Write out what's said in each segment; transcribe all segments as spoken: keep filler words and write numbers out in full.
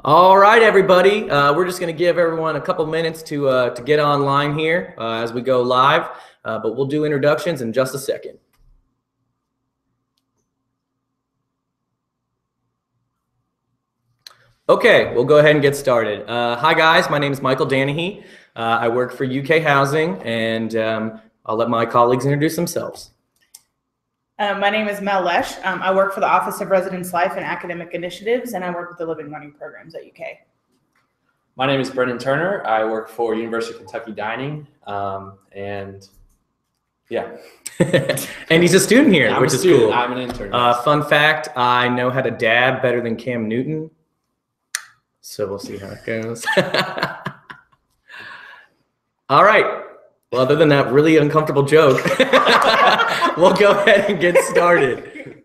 All right, everybody. Uh, we're just going to give everyone a couple minutes to uh, to get online here uh, as we go live, uh, but we'll do introductions in just a second. Okay, we'll go ahead and get started. Uh, hi, guys. My name is Michael Danahy. Uh, I work for U K Housing, and um, I'll let my colleagues introduce themselves. Uh, my name is Mel Lesh. Um, I work for the Office of Residence Life and Academic Initiatives, and I work with the Living Learning Programs at U K. My name is Brendan Turner. I work for University of Kentucky Dining, um, and yeah. And he's a student here, yeah, which is cool. I'm an intern. Uh, fun fact, I know how to dab better than Cam Newton, so we'll see how it goes. All right. Well, other than that really uncomfortable joke, we'll go ahead and get started.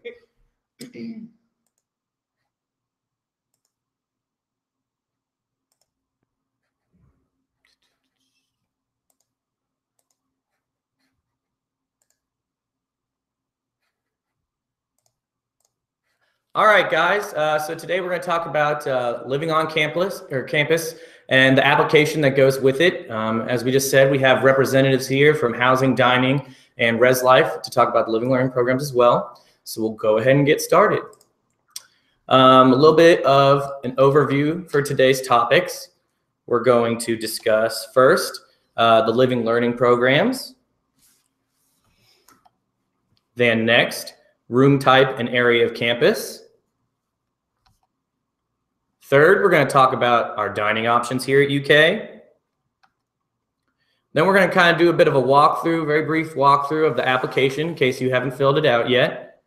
All right, guys. Uh, so today we're going to talk about uh, living on campus or campus and the application that goes with it. Um, as we just said, we have representatives here from Housing, Dining, and Res Life to talk about the Living Learning programs as well. So we'll go ahead and get started. Um, a little bit of an overview for today's topics. We're going to discuss first uh, the Living Learning programs. Then next, room type and area of campus. Third, we're going to talk about our dining options here at U K. Then we're going to kind of do a bit of a walkthrough, very brief walkthrough of the application in case you haven't filled it out yet.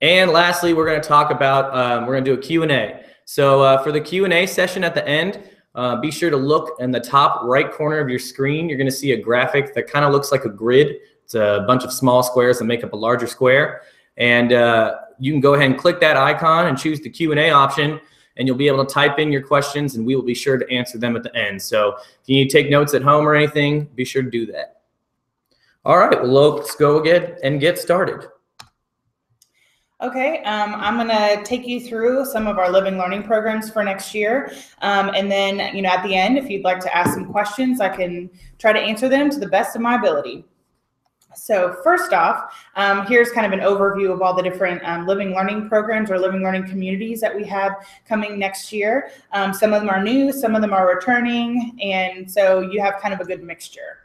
And lastly, we're going to talk about, um, we're going to do a Q and A. So uh, for the Q and A session at the end, uh, be sure to look in the top right corner of your screen. You're going to see a graphic that kind of looks like a grid. It's a bunch of small squares that make up a larger square. And uh, you can go ahead and click that icon and choose the Q and A option, and you'll be able to type in your questions, and we will be sure to answer them at the end. So if you need to take notes at home or anything, be sure to do that. All right, well, let's go again and get started. Okay, um, I'm gonna take you through some of our living learning programs for next year. Um, and then, you know, at the end, if you'd like to ask some questions, I can try to answer them to the best of my ability. So first off, um, here's kind of an overview of all the different um, living learning programs or living learning communities that we have coming next year. Um, some of them are new, some of them are returning, and so you have kind of a good mixture.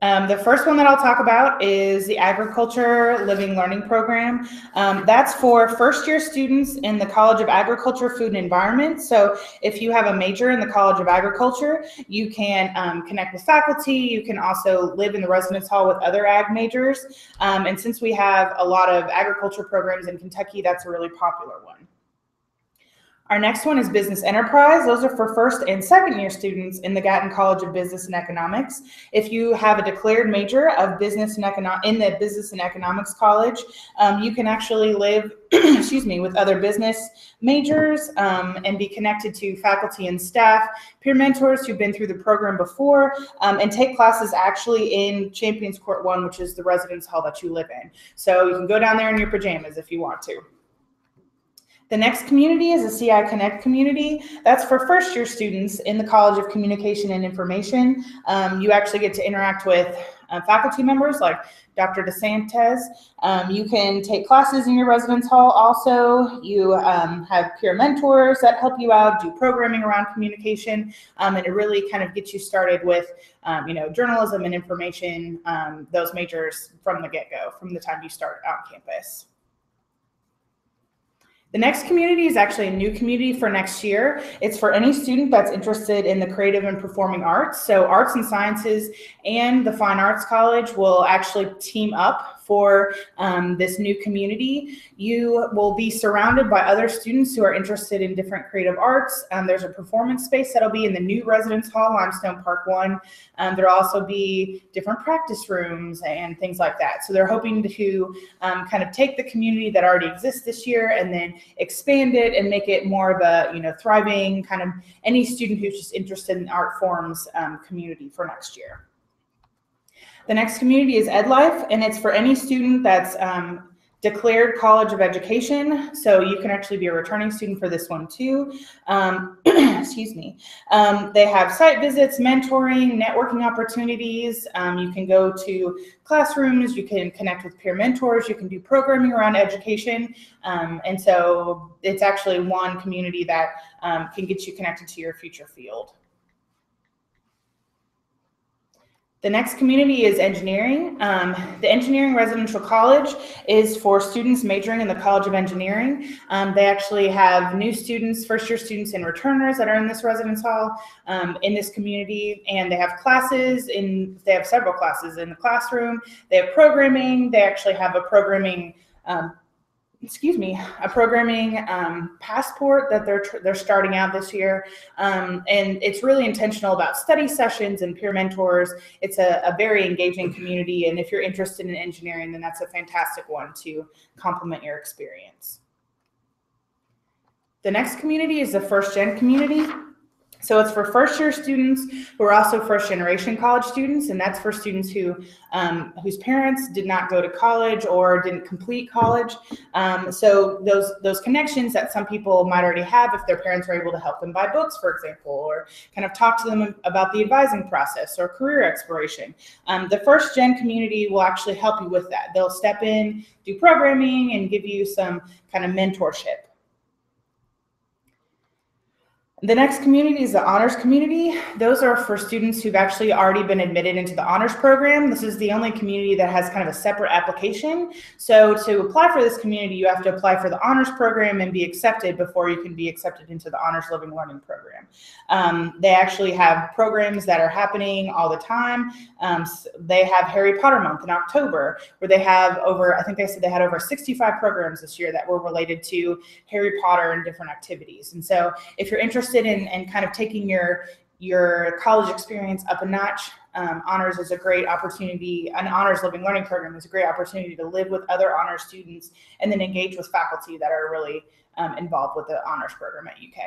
Um, the first one that I'll talk about is the Agriculture Living Learning Program. Um, that's for first-year students in the College of Agriculture, Food and Environment. So if you have a major in the College of Agriculture, you can um, connect with faculty. You can also live in the residence hall with other ag majors. Um, and since we have a lot of agriculture programs in Kentucky, that's a really popular one. Our next one is Business Enterprise. Those are for first and second year students in the Gatton College of Business and Economics. If you have a declared major of business and econo- in the Business and Economics College, um, you can actually live excuse me, with other business majors um, and be connected to faculty and staff, peer mentors who've been through the program before, um, and take classes actually in Champions Court one, which is the residence hall that you live in. So you can go down there in your pajamas if you want to. The next community is a C I Connect community. That's for first-year students in the College of Communication and Information. Um, you actually get to interact with uh, faculty members like Doctor DeSantis. Um, you can take classes in your residence hall also. You um, have peer mentors that help you out, do programming around communication, um, and it really kind of gets you started with um, you know, journalism and information, um, those majors from the get-go, from the time you start on campus. The next community is actually a new community for next year. It's for any student that's interested in the creative and performing arts. So Arts and Sciences and the Fine Arts College will actually team up for um, this new community. You will be surrounded by other students who are interested in different creative arts. Um, there's a performance space that'll be in the new residence hall, Limestone Park one. Um, there'll also be different practice rooms and things like that. So they're hoping to um, kind of take the community that already exists this year and then expand it and make it more of a, you know, thriving kind of any student who's just interested in art forms um, community for next year. The next community is EdLife, and it's for any student that's um, Declared College of Education, so you can actually be a returning student for this one too. Um, excuse me. Um, they have site visits, mentoring, networking opportunities. Um, you can go to classrooms, you can connect with peer mentors, you can do programming around education. Um, and so it's actually one community that um, can get you connected to your future field. The next community is engineering. Um, the Engineering Residential College is for students majoring in the College of Engineering. Um, they actually have new students, first year students and returners that are in this residence hall um, in this community. And they have classes in, they have several classes in the classroom. They have programming. They actually have a programming, um, excuse me, a programming um, passport that they're, they're starting out this year. Um, and it's really intentional about study sessions and peer mentors. It's a, a very engaging community. And if you're interested in engineering, then that's a fantastic one to complement your experience. The next community is the first gen community. So it's for first year students who are also first generation college students, and that's for students who um, whose parents did not go to college or didn't complete college. Um, so those those connections that some people might already have if their parents were able to help them buy books, for example, or kind of talk to them about the advising process or career exploration. Um, the first gen community will actually help you with that. They'll step in, do programming, and give you some kind of mentorship. The next community is the honors community. Those are for students who've actually already been admitted into the honors program. This is the only community that has kind of a separate application. So to apply for this community, you have to apply for the honors program and be accepted before you can be accepted into the honors living learning program. Um, they actually have programs that are happening all the time. Um, they have Harry Potter month in October, where they have over, I think they said they had over sixty-five programs this year that were related to Harry Potter and different activities. And so if you're interested in and kind of taking your your college experience up a notch, um, honors is a great opportunity. An honors living learning program is a great opportunity to live with other honors students and then engage with faculty that are really um, involved with the honors program at U K.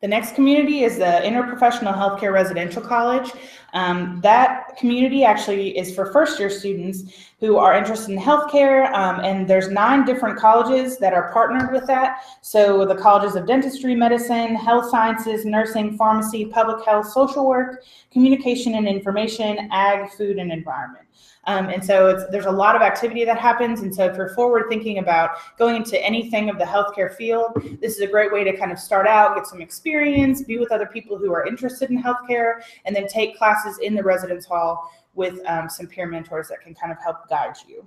The next community is the Interprofessional Healthcare Residential College. Um, that community actually is for first year students who are interested in healthcare, um, and there's nine different colleges that are partnered with that. So the colleges of dentistry, medicine, health sciences, nursing, pharmacy, public health, social work, communication and information, ag, food and environment. Um, and so it's, there's a lot of activity that happens. And so if you're forward thinking about going into anything of the healthcare field, this is a great way to kind of start out, get some experience, be with other people who are interested in healthcare, and then take classes in the residence hall with um, some peer mentors that can kind of help guide you.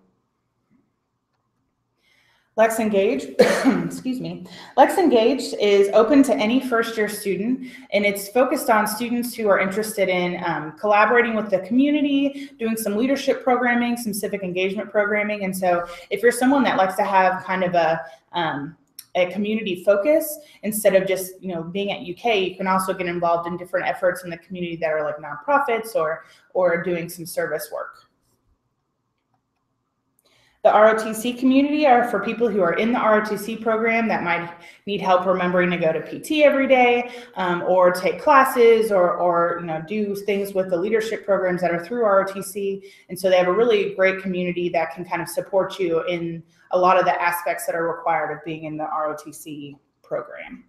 LexEngage, excuse me. LexEngage is open to any first-year student, and it's focused on students who are interested in um, collaborating with the community, doing some leadership programming, some civic engagement programming. And so if you're someone that likes to have kind of a, um, a community focus, instead of just, you know, being at U K, you can also get involved in different efforts in the community that are like nonprofits or, or doing some service work. The R O T C community are for people who are in the R O T C program that might need help remembering to go to P T every day, um, or take classes, or, or you know, do things with the leadership programs that are through R O T C. And so they have a really great community that can kind of support you in a lot of the aspects that are required of being in the R O T C program.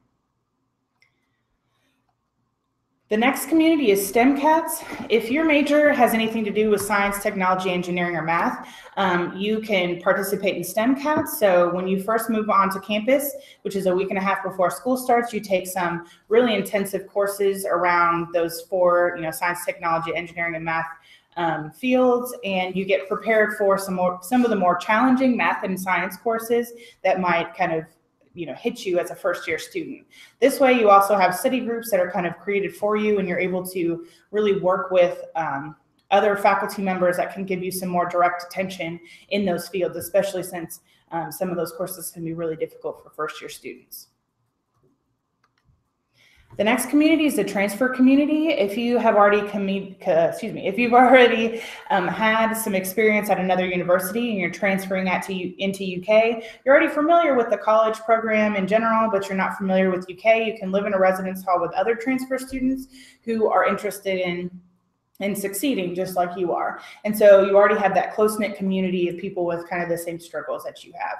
The next community is STEMCATS. If your major has anything to do with science, technology, engineering, or math, um, you can participate in STEMCATS. So when you first move on to campus, which is a week and a half before school starts, you take some really intensive courses around those four, you know, science, technology, engineering, and math um, fields, and you get prepared for some more, some of the more challenging math and science courses that might kind of you know, hit you as a first year student. This way you also have study groups that are kind of created for you, and you're able to really work with um, other faculty members that can give you some more direct attention in those fields, especially since um, some of those courses can be really difficult for first year students. The next community is the transfer community. If you have already, excuse me, if you've already um, had some experience at another university and you're transferring that to into U K, you're already familiar with the college program in general, but you're not familiar with U K. You can live in a residence hall with other transfer students who are interested in and succeeding just like you are. And so you already have that close-knit community of people with kind of the same struggles that you have.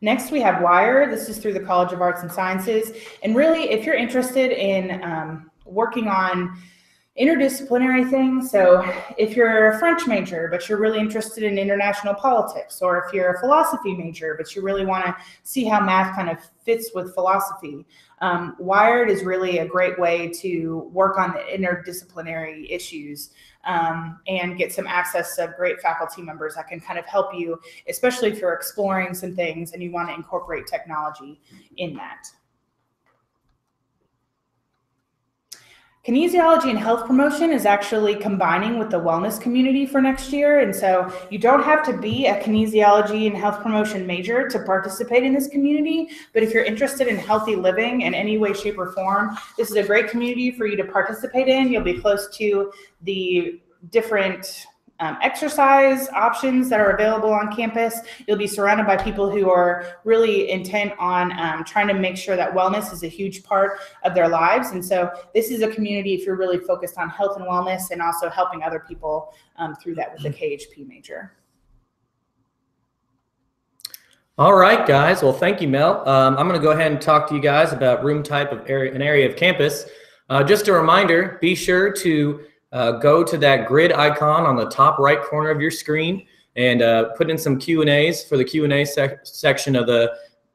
Next, we have Wired. This is through the College of Arts and Sciences. And really, if you're interested in um, working on interdisciplinary things, so if you're a French major, but you're really interested in international politics, or if you're a philosophy major, but you really want to see how math kind of fits with philosophy, um, Wired is really a great way to work on the interdisciplinary issues um, and get some access to great faculty members that can kind of help you, especially if you're exploring some things and you want to incorporate technology in that. Kinesiology and health promotion is actually combining with the wellness community for next year. And so you don't have to be a kinesiology and health promotion major to participate in this community. But if you're interested in healthy living in any way, shape, or form, this is a great community for you to participate in. You'll be close to the different um, exercise options that are available on campus. You'll be surrounded by people who are really intent on um, trying to make sure that wellness is a huge part of their lives. And so this is a community if you're really focused on health and wellness and also helping other people um, through that with the K H P major. All right, guys. Well, thank you, Mel. Um, I'm going to go ahead and talk to you guys about room type of area, an area of campus. Uh, just a reminder, be sure to Uh, go to that grid icon on the top right corner of your screen and uh, put in some Q and A's for the Q and A sec section of the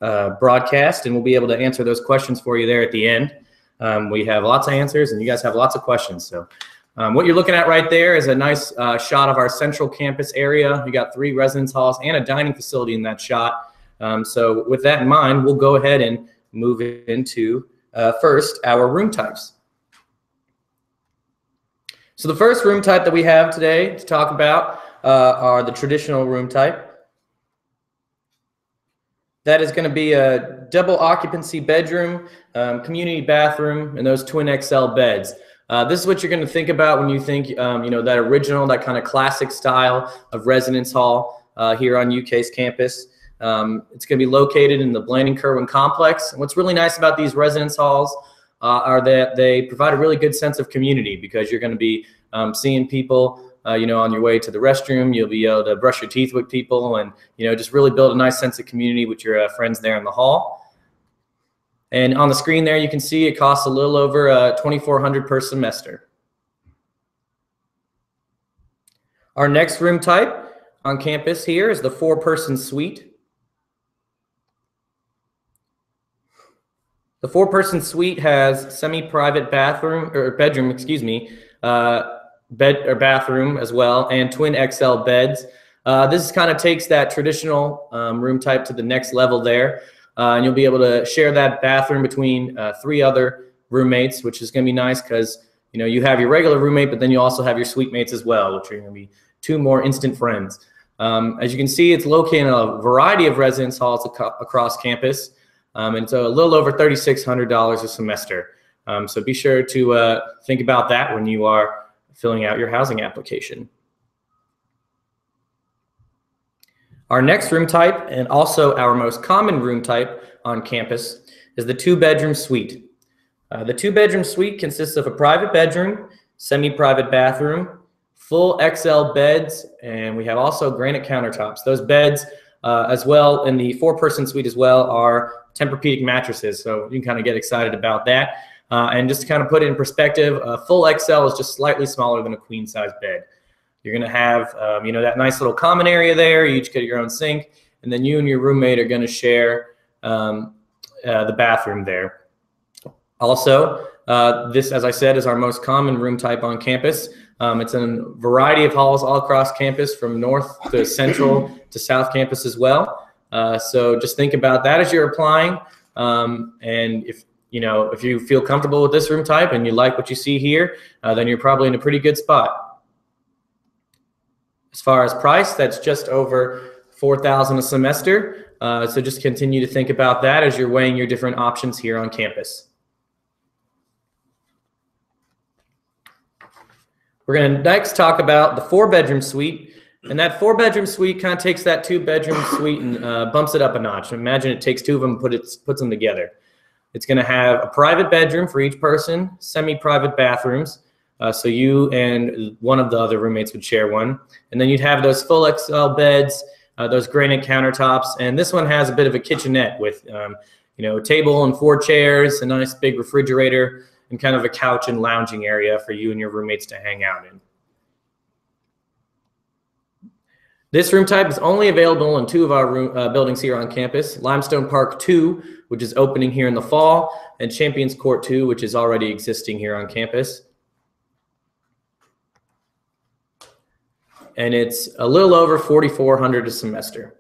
uh, broadcast, and we'll be able to answer those questions for you there at the end. Um, we have lots of answers, and you guys have lots of questions. So um, what you're looking at right there is a nice uh, shot of our central campus area. We got three residence halls and a dining facility in that shot. Um, so with that in mind, we'll go ahead and move into uh, first our room types. So the first room type that we have today to talk about uh, are the traditional room type. That is going to be a double occupancy bedroom, um, community bathroom, and those twin X L beds. Uh, this is what you're going to think about when you think, um, you know, that original, that kind of classic style of residence hall uh, here on U K's campus. Um, it's going to be located in the Blanding-Kerwin complex. And what's really nice about these residence halls Uh, are that they provide a really good sense of community, because you're going to be um, seeing people, uh, you know, on your way to the restroom. You'll be able to brush your teeth with people and, you know, just really build a nice sense of community with your uh, friends there in the hall. And on the screen there, you can see it costs a little over uh, twenty-four hundred dollars per semester. Our next room type on campus here is the four-person suite. The four-person suite has semi-private bathroom or bedroom, excuse me, uh, bed or bathroom as well, and twin X L beds. Uh, this kind of takes that traditional um, room type to the next level there, uh, and you'll be able to share that bathroom between uh, three other roommates, which is going to be nice because you know you have your regular roommate, but then you also have your suite mates as well, which are going to be two more instant friends. Um, as you can see, it's located in a variety of residence halls ac across campus. Um, and so a little over thirty-six hundred dollars a semester. Um, so be sure to uh, think about that when you are filling out your housing application. Our next room type, and also our most common room type on campus, is the two-bedroom suite. Uh, the two-bedroom suite consists of a private bedroom, semi-private bathroom, full X L beds, and we have also granite countertops. Those beds uh, as well in the four-person suite as well are Tempur-Pedic mattresses, so you can kind of get excited about that. Uh, and just to kind of put it in perspective, a full X L is just slightly smaller than a queen size bed. You're going to have, um, you know, that nice little common area there. You each get your own sink, and then you and your roommate are going to share um, uh, the bathroom there. Also, uh, this, as I said, is our most common room type on campus. Um, it's in a variety of halls all across campus, from north to central to south campus as well. Uh, so just think about that as you're applying, um, and if you know if you feel comfortable with this room type and you like what you see here, uh, then you're probably in a pretty good spot. As far as price, that's just over four thousand dollars a semester. Uh, so just continue to think about that as you're weighing your different options here on campus. We're going to next talk about the four-bedroom suite. And that four-bedroom suite kind of takes that two-bedroom suite and uh, bumps it up a notch. Imagine it takes two of them and put it, puts them together. It's going to have a private bedroom for each person, semi-private bathrooms, Uh, so you and one of the other roommates would share one. And then you'd have those full X L beds, uh, those granite countertops. And this one has a bit of a kitchenette with, um, you know, a table and four chairs, a nice big refrigerator, and kind of a couch and lounging area for you and your roommates to hang out in. This room type is only available in two of our room, uh, buildings here on campus, Limestone Park two, which is opening here in the fall, and Champions Court two, which is already existing here on campus. And it's a little over forty-four hundred dollars a semester.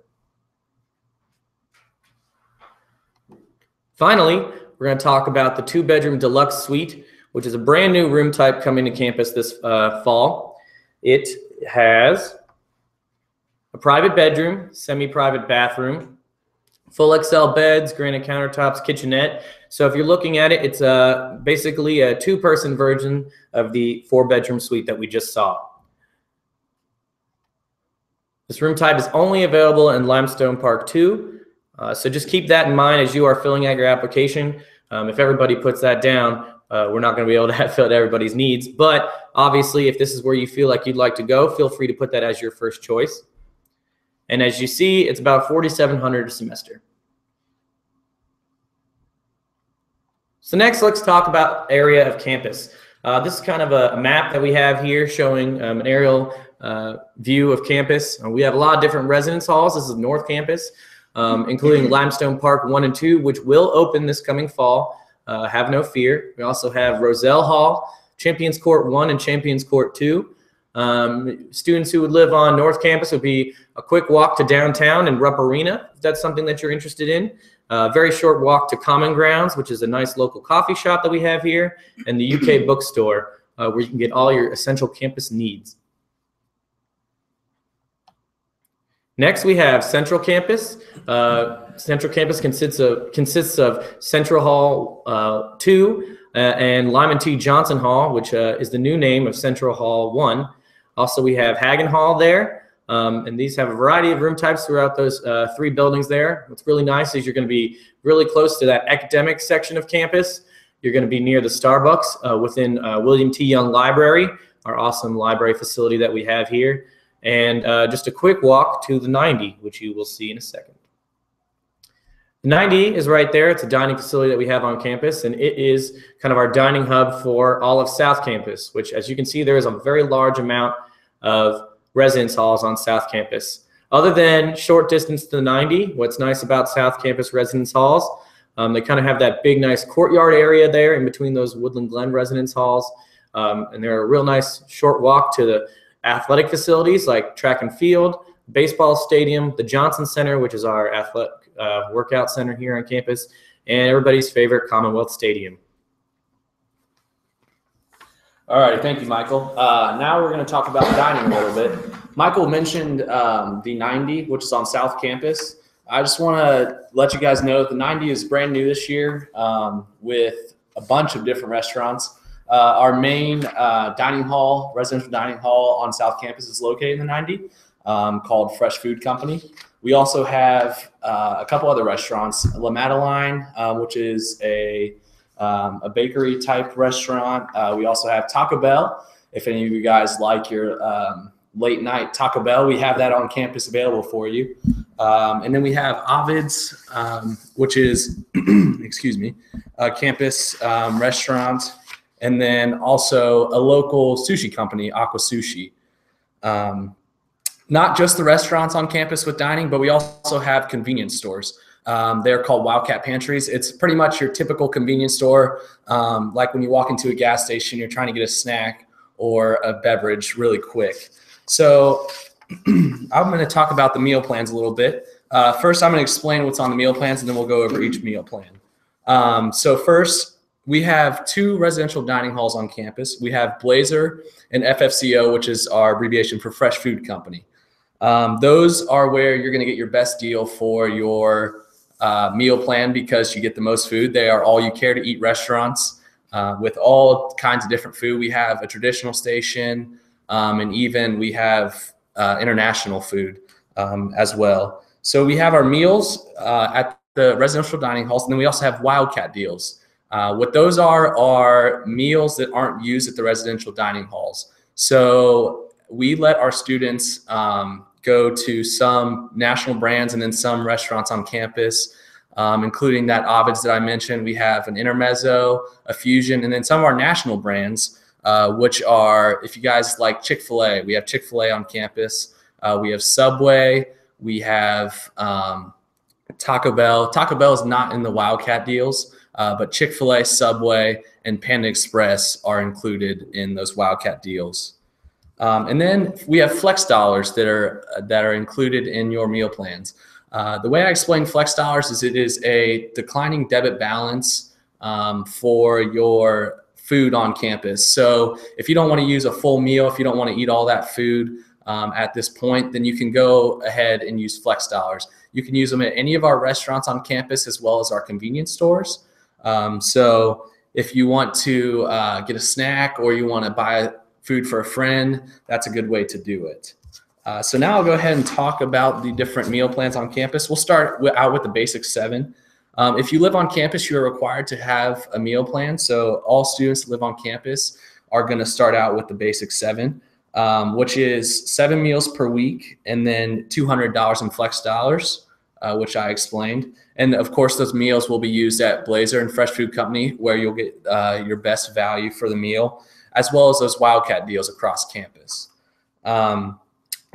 Finally, we're going to talk about the two-bedroom deluxe suite, which is a brand new room type coming to campus this uh, fall. It has a private bedroom, semi-private bathroom, full X L beds, granite countertops, kitchenette. So if you're looking at it, it's uh, basically a two-person version of the four-bedroom suite that we just saw. This room type is only available in Limestone Park two, uh, so just keep that in mind as you are filling out your application. Um, if everybody puts that down, uh, we're not going to be able to have filled everybody's needs, but obviously if this is where you feel like you'd like to go, feel free to put that as your first choice. And as you see, it's about forty-seven hundred dollars a semester. So next, let's talk about area of campus. Uh, this is kind of a map that we have here showing um, an aerial uh, view of campus. Uh, we have a lot of different residence halls. This is North Campus, um, including Limestone Park one and two, which will open this coming fall. Uh, have no fear. We also have Roselle Hall, Champions Court one, and Champions Court two. Um, students who would live on North Campus would be a quick walk to downtown and Rupp Arena, if that's something that you're interested in. Uh, very short walk to Common Grounds, which is a nice local coffee shop that we have here, and the U K bookstore, uh, where you can get all your essential campus needs. Next, we have Central Campus. Uh, Central Campus consists of, consists of Central Hall uh, two uh, and Lyman T. Johnson Hall, which uh, is the new name of Central Hall one. Also, we have Hagen Hall there, um, and these have a variety of room types throughout those uh, three buildings there. What's really nice is you're going to be really close to that academic section of campus. You're going to be near the Starbucks uh, within uh, William T. Young Library, our awesome library facility that we have here, and uh, just a quick walk to the ninety, which you will see in a second. The ninety is right there. It's a dining facility that we have on campus, and it is kind of our dining hub for all of South Campus, which, as you can see, there is a very large amount of residence halls on South Campus. Other than short distance to the ninety, what's nice about South Campus residence halls, um, they kind of have that big nice courtyard area there in between those Woodland Glen residence halls, um, and they're a real nice short walk to the athletic facilities like track and field, baseball stadium, the Johnson Center, which is our athletic uh, workout center here on campus, and everybody's favorite Commonwealth Stadium. All right, thank you, Michael. Uh, now we're going to talk about dining a little bit. Michael mentioned um, the ninety, which is on South Campus. I just want to let you guys know that the ninety is brand new this year um, with a bunch of different restaurants. Uh, our main uh, dining hall, residential dining hall on South Campus is located in the ninety, um, called Fresh Food Company. We also have uh, a couple other restaurants, La Madeleine, uh, which is a Um, a bakery type restaurant. Uh, we also have Taco Bell. If any of you guys like your um, late night Taco Bell, we have that on campus available for you. Um, and then we have Ovid's, um, which is, excuse me, a campus um, restaurant. And then also a local sushi company, Aqua Sushi. Um, not just the restaurants on campus with dining, but we also have convenience stores. Um, they're called Wildcat Pantries. It's pretty much your typical convenience store. Um, like when you walk into a gas station, you're trying to get a snack or a beverage really quick. So I'm going to talk about the meal plans a little bit. Uh, first, I'm going to explain what's on the meal plans, and then we'll go over each meal plan. Um, so first, we have two residential dining halls on campus. We have Blazer and F F C O, which is our abbreviation for Fresh Food Company. Um, those are where you're going to get your best deal for your Uh, meal plan because you get the most food. They are all you care to eat restaurants uh, with all kinds of different food. We have a traditional station um, and even we have uh, international food um, as well. So we have our meals uh, at the residential dining halls, and then we also have Wildcat Deals. Uh, what those are are meals that aren't used at the residential dining halls. So we let our students um, go to some national brands and then some restaurants on campus, um, including that Ovid's that I mentioned. We have an Intermezzo, a Fusion, and then some of our national brands, uh, which are, if you guys like Chick-fil-A, we have Chick-fil-A on campus. Uh, we have Subway. We have um, Taco Bell. Taco Bell is not in the Wildcat deals. Uh, but Chick-fil-A, Subway, and Panda Express are included in those Wildcat deals. Um, and then we have Flex Dollars that are uh, that are included in your meal plans. Uh, the way I explain Flex Dollars is it is a declining debit balance um, for your food on campus. So if you don't want to use a full meal, if you don't want to eat all that food um, at this point, then you can go ahead and use Flex Dollars. You can use them at any of our restaurants on campus as well as our convenience stores. Um, so if you want to uh, get a snack or you want to buy food for a friend, that's a good way to do it. Uh, so now I'll go ahead and talk about the different meal plans on campus. We'll start with, out with the basic seven. Um, if you live on campus, you are required to have a meal plan. So all students that live on campus are going to start out with the basic seven, um, which is seven meals per week and then two hundred dollars in Flex Dollars. Uh, which I explained. And of course, those meals will be used at Blazer and Fresh Food Company, where you'll get uh, your best value for the meal, as well as those Wildcat deals across campus. Um,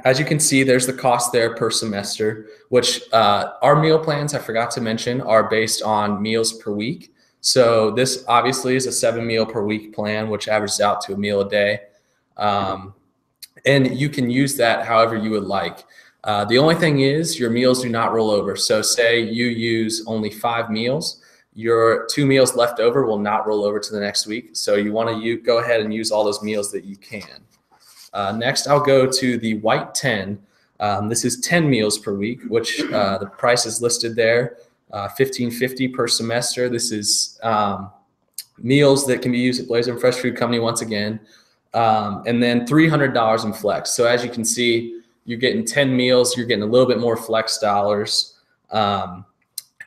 as you can see, there's the cost there per semester, which uh, our meal plans, I forgot to mention, are based on meals per week. So this obviously is a seven meal per week plan, which averages out to a meal a day. Um, and you can use that however you would like. Uh, the only thing is your meals do not roll over. So say you use only five meals, your two meals left over will not roll over to the next week. So you want to go ahead and use all those meals that you can. Uh, next, I'll go to the white ten. Um, this is ten meals per week, which uh, the price is listed there, uh, fifteen fifty per semester. This is um, meals that can be used at Blazer and Fresh Food Company once again, um, and then three hundred dollars in Flex. So as you can see, you're getting ten meals, you're getting a little bit more Flex Dollars. Um,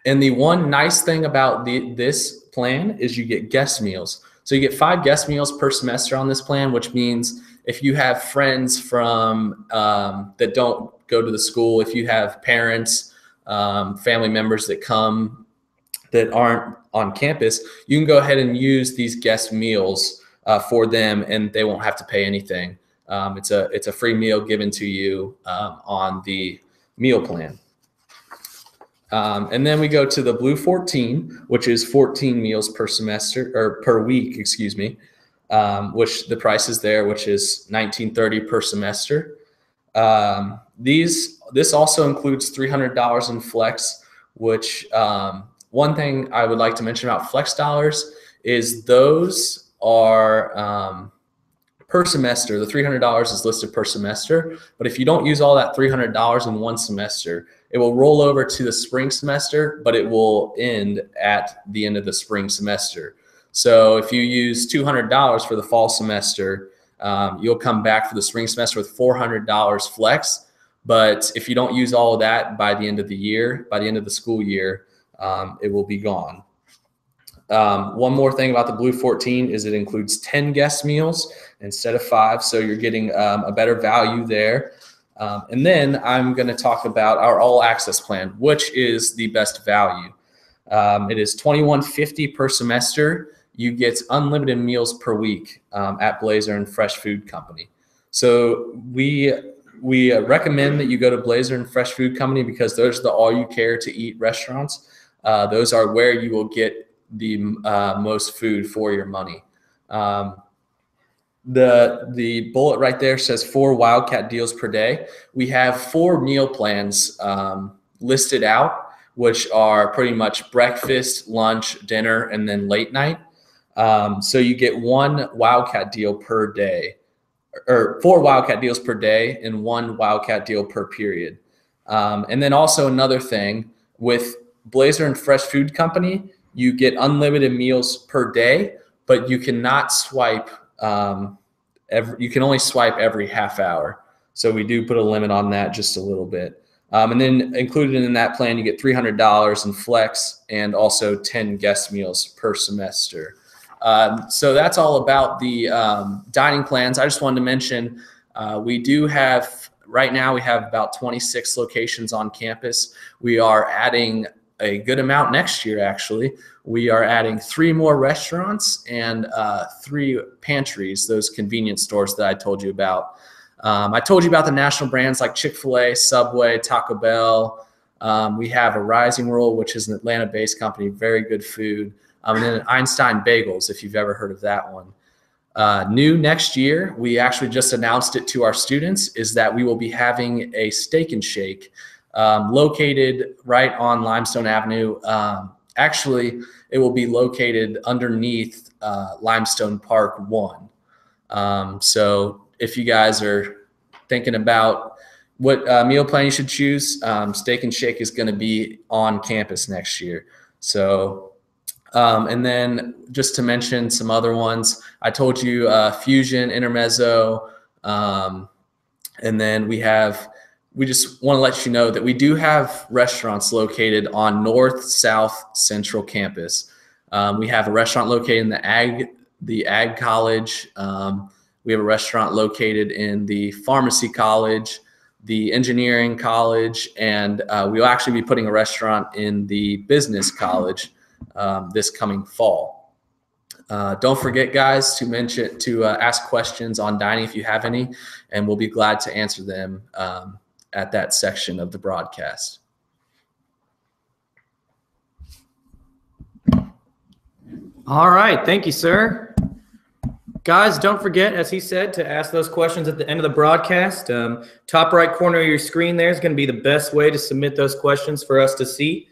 and the one nice thing about the, this plan is you get guest meals. So you get five guest meals per semester on this plan, which means if you have friends from um, that don't go to the school, if you have parents, um, family members that come that aren't on campus, you can go ahead and use these guest meals uh, for them and they won't have to pay anything. Um, it's a it's a free meal given to you um, on the meal plan. Um, and then we go to the blue fourteen, which is fourteen meals per semester or per week, excuse me, um, which the price is there, which is nineteen thirty per semester. Um, these this also includes three hundred dollars in Flex, which um, one thing I would like to mention about Flex Dollars is those are um, per semester. The three hundred dollars is listed per semester, but if you don't use all that three hundred dollars in one semester, it will roll over to the spring semester, but it will end at the end of the spring semester. So if you use two hundred dollars for the fall semester, um, you'll come back for the spring semester with four hundred dollars Flex. But if you don't use all of that by the end of the year, by the end of the school year, um, it will be gone. Um, one more thing about the blue fourteen is it includes ten guest meals instead of five. So you're getting um, a better value there. Um, and then I'm going to talk about our all access plan, which is the best value. Um, it is twenty-one fifty per semester. You get unlimited meals per week um, at Blazer and Fresh Food Company. So we, we recommend that you go to Blazer and Fresh Food Company because those are the all you care to eat restaurants. Uh, those are where you will get the uh, most food for your money. Um, the the bullet right there says four Wildcat deals per day. We have four meal plans um, listed out, which are pretty much breakfast, lunch, dinner, and then late night. Um, so you get one Wildcat deal per day, or four Wildcat deals per day and one Wildcat deal per period. Um, and then also another thing with Blazer and Fresh Food Company, you get unlimited meals per day, but you cannot swipe. Um, every, you can only swipe every half hour. So we do put a limit on that just a little bit. Um, and then included in that plan, you get three hundred dollars in flex and also ten guest meals per semester. Um, so that's all about the um, dining plans. I just wanted to mention uh, we do have, right now we have about twenty-six locations on campus. We are adding a good amount next year, actually. We are adding three more restaurants and uh, three pantries, those convenience stores that I told you about. Um, I told you about the national brands like Chick-fil-A, Subway, Taco Bell. Um, we have a Rising Roll, which is an Atlanta-based company, very good food. Um, and then Einstein Bagels, if you've ever heard of that one. Uh, new next year, we actually just announced it to our students, is that we will be having a Steak and Shake um, located right on Limestone Avenue. Um, actually, it will be located underneath uh, Limestone Park one. Um, so if you guys are thinking about what uh, meal plan you should choose, um, Steak and Shake is going to be on campus next year. So, um, and then just to mention some other ones, I told you uh, Fusion, Intermezzo, um, and then we have, we just want to let you know that we do have restaurants located on North, South, Central campus. Um, we have a restaurant located in the Ag, the Ag College. Um, We have a restaurant located in the Pharmacy College, the Engineering College, and uh, we'll actually be putting a restaurant in the Business College um, this coming fall. Uh, don't forget, guys, to mention to uh, ask questions on dining if you have any, and we'll be glad to answer them um, at that section of the broadcast. All right, thank you, sir. Guys, don't forget, as he said, to ask those questions at the end of the broadcast. Um, top right corner of your screen there is going to be the best way to submit those questions for us to see.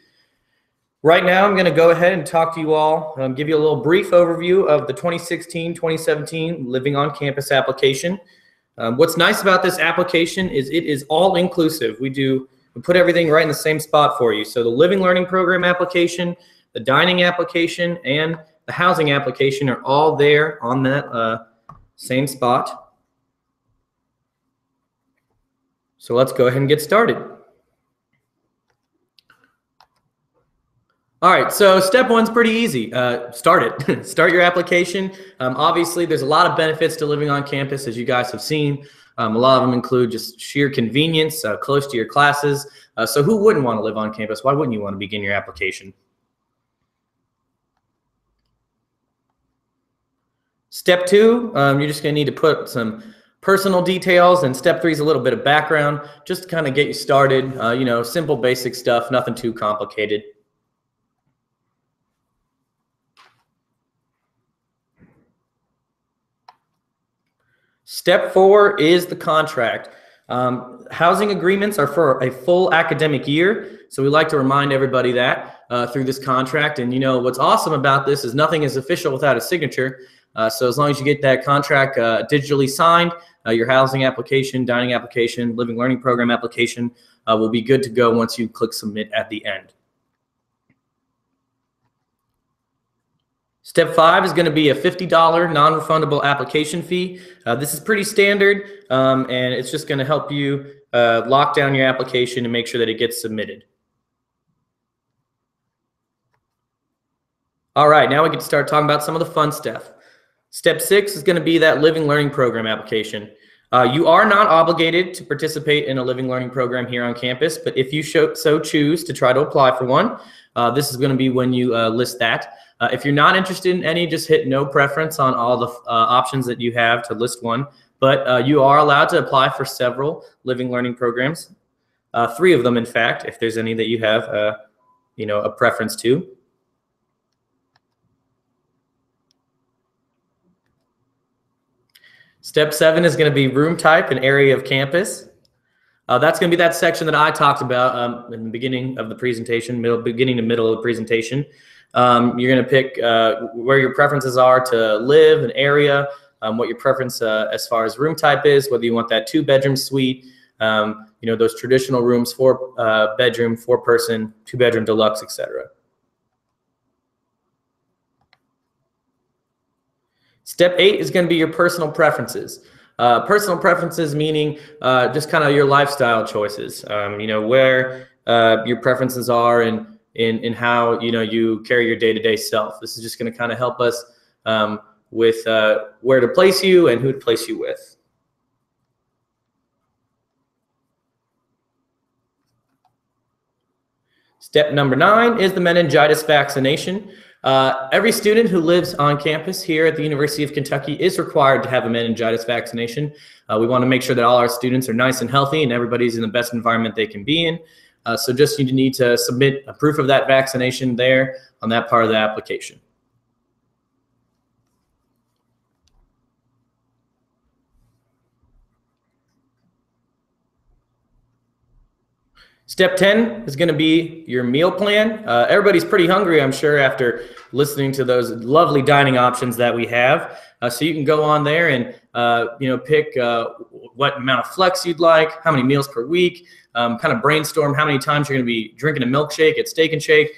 Right now, I'm going to go ahead and talk to you all, um, give you a little brief overview of the twenty sixteen twenty seventeen Living on Campus application. Um, what's nice about this application is it is all inclusive. We do we put everything right in the same spot for you. So the Living Learning Program application, the dining application, and the housing application are all there on that uh, same spot. So let's go ahead and get started. All right, so step one's pretty easy. Uh, start it. Start your application. Um, obviously, there's a lot of benefits to living on campus, as you guys have seen. Um, a lot of them include just sheer convenience, uh, close to your classes. Uh, so who wouldn't want to live on campus? Why wouldn't you want to begin your application? Step two, um, you're just going to need to put some personal details, and step three is a little bit of background just to kind of get you started. Uh, you know, simple, basic stuff, nothing too complicated. Step four is the contract. Um, housing agreements are for a full academic year, so we like to remind everybody that uh, through this contract. And, you know, what's awesome about this is nothing is official without a signature. Uh, so as long as you get that contract uh, digitally signed, uh, your housing application, dining application, living learning program application uh, will be good to go once you click submit at the end. Step five is going to be a fifty dollar non-refundable application fee. Uh, this is pretty standard, um, and it's just going to help you uh, lock down your application and make sure that it gets submitted. All right, now we get to start talking about some of the fun stuff. Step six is going to be that living learning program application. Uh, you are not obligated to participate in a living learning program here on campus, but if you so choose to try to apply for one, uh, this is going to be when you uh, list that. Uh, if you're not interested in any, just hit no preference on all the uh, options that you have to list one, but uh, you are allowed to apply for several living learning programs, uh, three of them, in fact, if there's any that you have uh, you know, a preference to. Step seven is going to be room type and area of campus. Uh, that's going to be that section that I talked about um, in the beginning of the presentation, middle, beginning to middle of the presentation. Um, you're going to pick uh, where your preferences are to live, an area, um, what your preference uh, as far as room type is, whether you want that two-bedroom suite, um, you know, those traditional rooms, four-bedroom, uh, four-person, two-bedroom deluxe, et cetera. Step eight is going to be your personal preferences. Uh, personal preferences meaning uh, just kind of your lifestyle choices, um, you know, where uh, your preferences are and in, in, in how, you know, you carry your day-to-day self. This is just going to kind of help us um, with uh, where to place you and who to place you with. Step number nine is the meningitis vaccination. Uh, every student who lives on campus here at the University of Kentucky is required to have a meningitis vaccination. Uh, we want to make sure that all our students are nice and healthy and everybody's in the best environment they can be in. Uh, so just you need to submit a proof of that vaccination there on that part of the application. Step ten is going to be your meal plan. Uh, everybody's pretty hungry, I'm sure, after listening to those lovely dining options that we have. Uh, so you can go on there and uh, you know, pick uh, what amount of flex you'd like, how many meals per week, um, kind of brainstorm how many times you're going to be drinking a milkshake at Steak and Shake.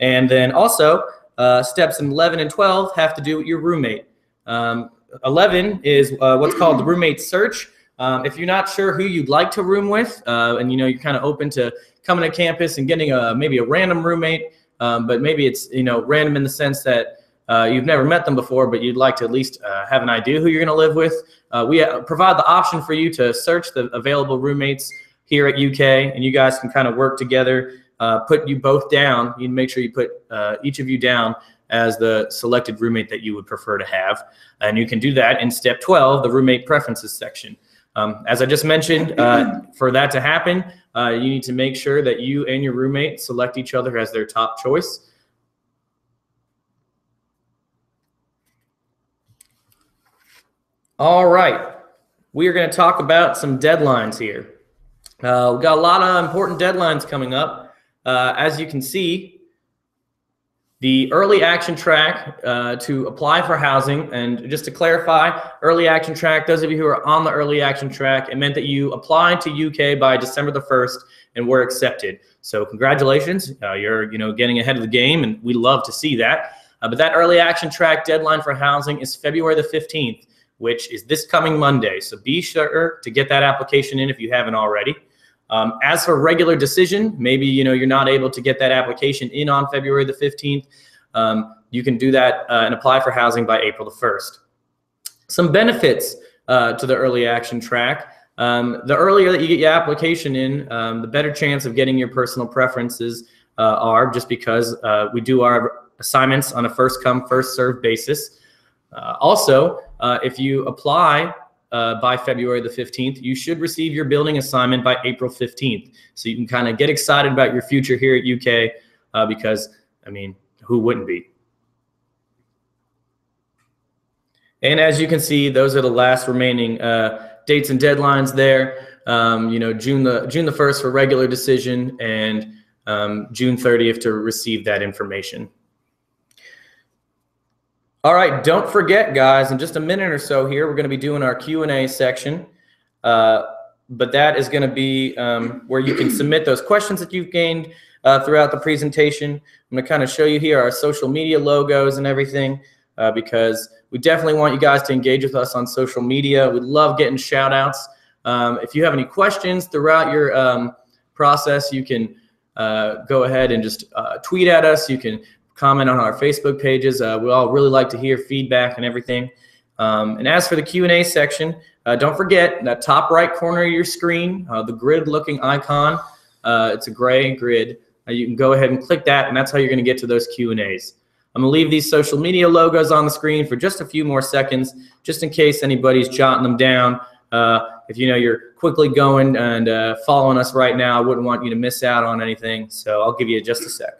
And then also uh, steps eleven and twelve have to do with your roommate. Um, eleven is uh, what's called the roommate search. Um, if you're not sure who you'd like to room with, uh, and you know, you're kind of open to coming to campus and getting a maybe a random roommate, um, but maybe it's, you know, random in the sense that uh, you've never met them before, but you'd like to at least uh, have an idea who you're going to live with. Uh, we provide the option for you to search the available roommates here at U K, and you guys can kind of work together, uh, put you both down. You make sure you put uh, each of you down as the selected roommate that you would prefer to have, and you can do that in step twelve, the roommate preferences section. Um, as I just mentioned, uh, for that to happen, uh, you need to make sure that you and your roommate select each other as their top choice. All right, we are going to talk about some deadlines here. Uh, we've got a lot of important deadlines coming up. Uh, as you can see, the early action track uh, to apply for housing, and just to clarify, early action track, those of you who are on the early action track, it meant that you applied to U K by December the first and were accepted. So congratulations, uh, you're you know getting ahead of the game, and we love to see that. Uh, but that early action track deadline for housing is February the fifteenth, which is this coming Monday. So be sure to get that application in if you haven't already. Um, as for regular decision, maybe you know you're not able to get that application in on February the fifteenth. Um, you can do that uh, and apply for housing by April the first. Some benefits uh, to the early action track. Um, the earlier that you get your application in, um, the better chance of getting your personal preferences uh, are, just because uh, we do our assignments on a first come, first served basis. Uh, also, uh, if you apply Uh, by February the fifteenth, you should receive your building assignment by April fifteenth. So you can kind of get excited about your future here at U K, uh, because, I mean, who wouldn't be? And as you can see, those are the last remaining uh, dates and deadlines there. Um, you know, June the, June the first for regular decision, and um, June thirtieth to receive that information. All right, don't forget, guys, in just a minute or so here, we're going to be doing our Q and A section. Uh, but that is going to be um, where you can submit those questions that you've gained uh, throughout the presentation. I'm going to kind of show you here our social media logos and everything, uh, because we definitely want you guys to engage with us on social media. We love getting shout-outs. Um, if you have any questions throughout your um, process, you can uh, go ahead and just uh, tweet at us. You can comment on our Facebook pages. Uh, we all really like to hear feedback and everything. Um, and as for the Q and A section, uh, don't forget that top right corner of your screen, uh, the grid looking icon, uh, it's a gray grid. Uh, you can go ahead and click that, and that's how you're going to get to those Q and A's. I'm going to leave these social media logos on the screen for just a few more seconds, just in case anybody's jotting them down. Uh, if you know you're quickly going and uh, following us right now, I wouldn't want you to miss out on anything, so I'll give you just a sec.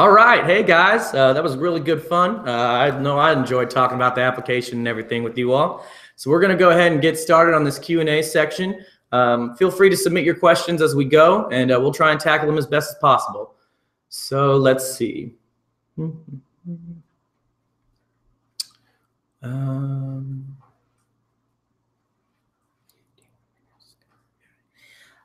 All right, hey guys, uh, that was really good fun. Uh, I know I enjoyed talking about the application and everything with you all. So we're gonna go ahead and get started on this Q and A section. Um, feel free to submit your questions as we go, and uh, we'll try and tackle them as best as possible. So let's see. Mm-hmm. Um,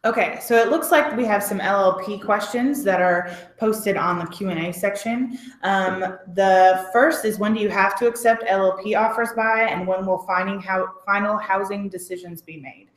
okay, so it looks like we have some L L P questions that are posted on the Q and A section. Um, the first is, when do you have to accept L L P offers by, and when will finding how, final housing decisions be made?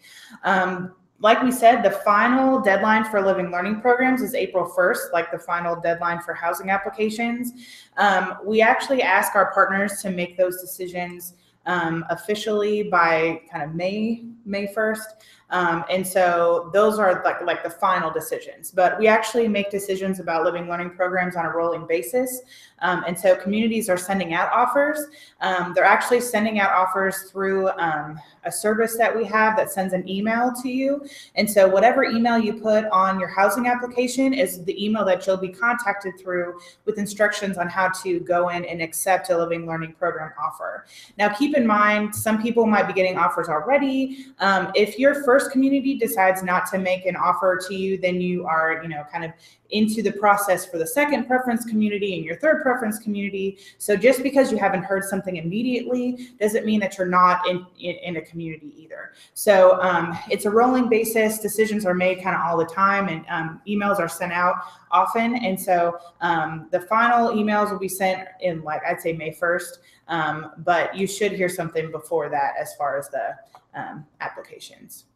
Um, Like we said, the final deadline for living learning programs is April first, like the final deadline for housing applications. Um, we actually ask our partners to make those decisions um, officially by kind of May, May first. Um, and so those are like, like the final decisions, but we actually make decisions about living learning programs on a rolling basis. Um, and so communities are sending out offers. Um, they're actually sending out offers through um, a service that we have that sends an email to you. And so whatever email you put on your housing application is the email that you'll be contacted through with instructions on how to go in and accept a living learning program offer. Now, keep in mind, some people might be getting offers already. Um, if your first community decides not to make an offer to you, then you are, you know, kind of into the process for the second preference community and your third preference community. So just because you haven't heard something immediately doesn't mean that you're not in, in, in a community either. So um, it's a rolling basis. Decisions are made kind of all the time, and um, emails are sent out often. And so um, the final emails will be sent in, like, I'd say May first, um, but you should hear something before that as far as the um, applications.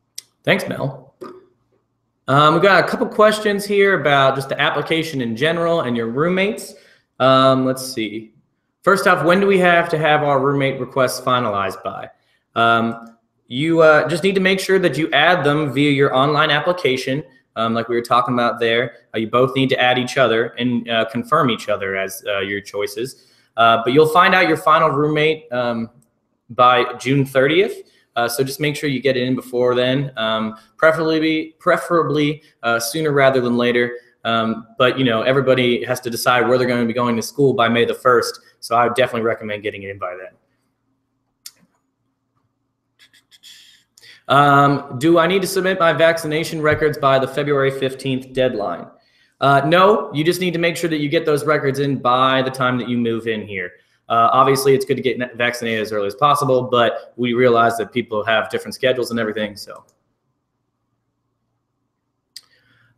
Thanks, Mel. Um, we've got a couple questions here about just the application in general and your roommates. Um, let's see. First off, when do we have to have our roommate requests finalized by? Um, you uh, just need to make sure that you add them via your online application, um, like we were talking about there. Uh, you both need to add each other and uh, confirm each other as uh, your choices. Uh, but you'll find out your final roommate um, by June thirtieth. Uh, so just make sure you get it in before then, um, preferably, preferably uh, sooner rather than later. Um, but, you know, everybody has to decide where they're going to be going to school by May the first. So I would definitely recommend getting it in by then. Um, do I need to submit my vaccination records by the February fifteenth deadline? Uh, no, you just need to make sure that you get those records in by the time that you move in here. Uh, obviously, it's good to get vaccinated as early as possible, but we realize that people have different schedules and everything. So,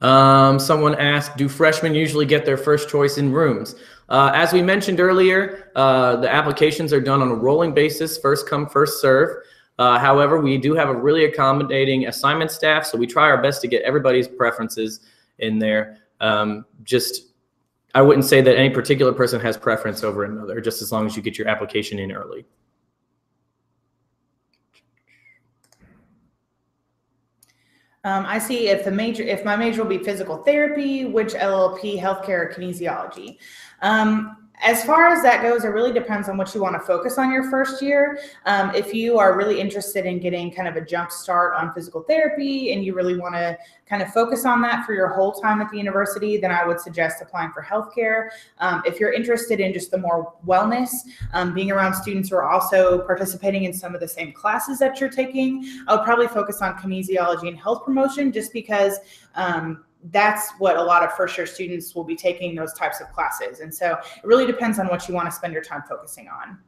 um, someone asked, do freshmen usually get their first choice in rooms? Uh, as we mentioned earlier, uh, the applications are done on a rolling basis, first come, first serve. Uh, however, we do have a really accommodating assignment staff, so we try our best to get everybody's preferences in there. Um, just. I wouldn't say that any particular person has preference over another, just as long as you get your application in early. Um, I see if the major, if my major will be physical therapy, which L L P, healthcare, or kinesiology. Um, As far as that goes, it really depends on what you want to focus on your first year. Um, if you are really interested in getting kind of a jump start on physical therapy and you really want to kind of focus on that for your whole time at the university, then I would suggest applying for healthcare. Um, if you're interested in just the more wellness, um, being around students who are also participating in some of the same classes that you're taking, I would probably focus on kinesiology and health promotion, just because um, that's what a lot of first year students will be taking those types of classes. And so it really depends on what you want to spend your time focusing on.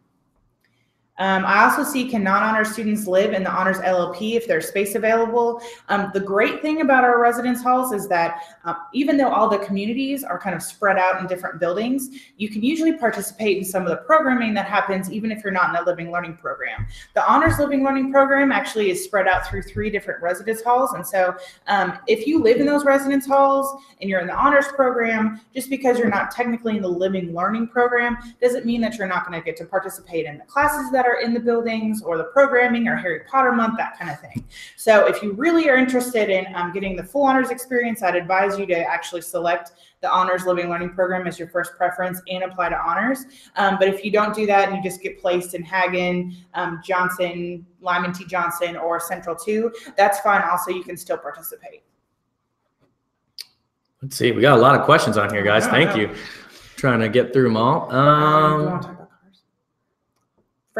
Um, I also see, can non-honors students live in the honors L L P if there's space available? Um, the great thing about our residence halls is that um, even though all the communities are kind of spread out in different buildings, you can usually participate in some of the programming that happens even if you're not in the living learning program. The honors living learning program actually is spread out through three different residence halls. And so um, if you live in those residence halls and you're in the honors program, just because you're not technically in the living learning program doesn't mean that you're not going to get to participate in the classes that are in the buildings or the programming or Harry Potter month, that kind of thing. So if you really are interested in um, getting the full honors experience, I'd advise you to actually select the honors living learning program as your first preference and apply to honors. Um, but if you don't do that and you just get placed in Hagen, um, Johnson, Lyman T. Johnson, or Central two, that's fine. Also, you can still participate. Let's see. We got a lot of questions on here, guys. Thank you. Trying to get through them all. Um,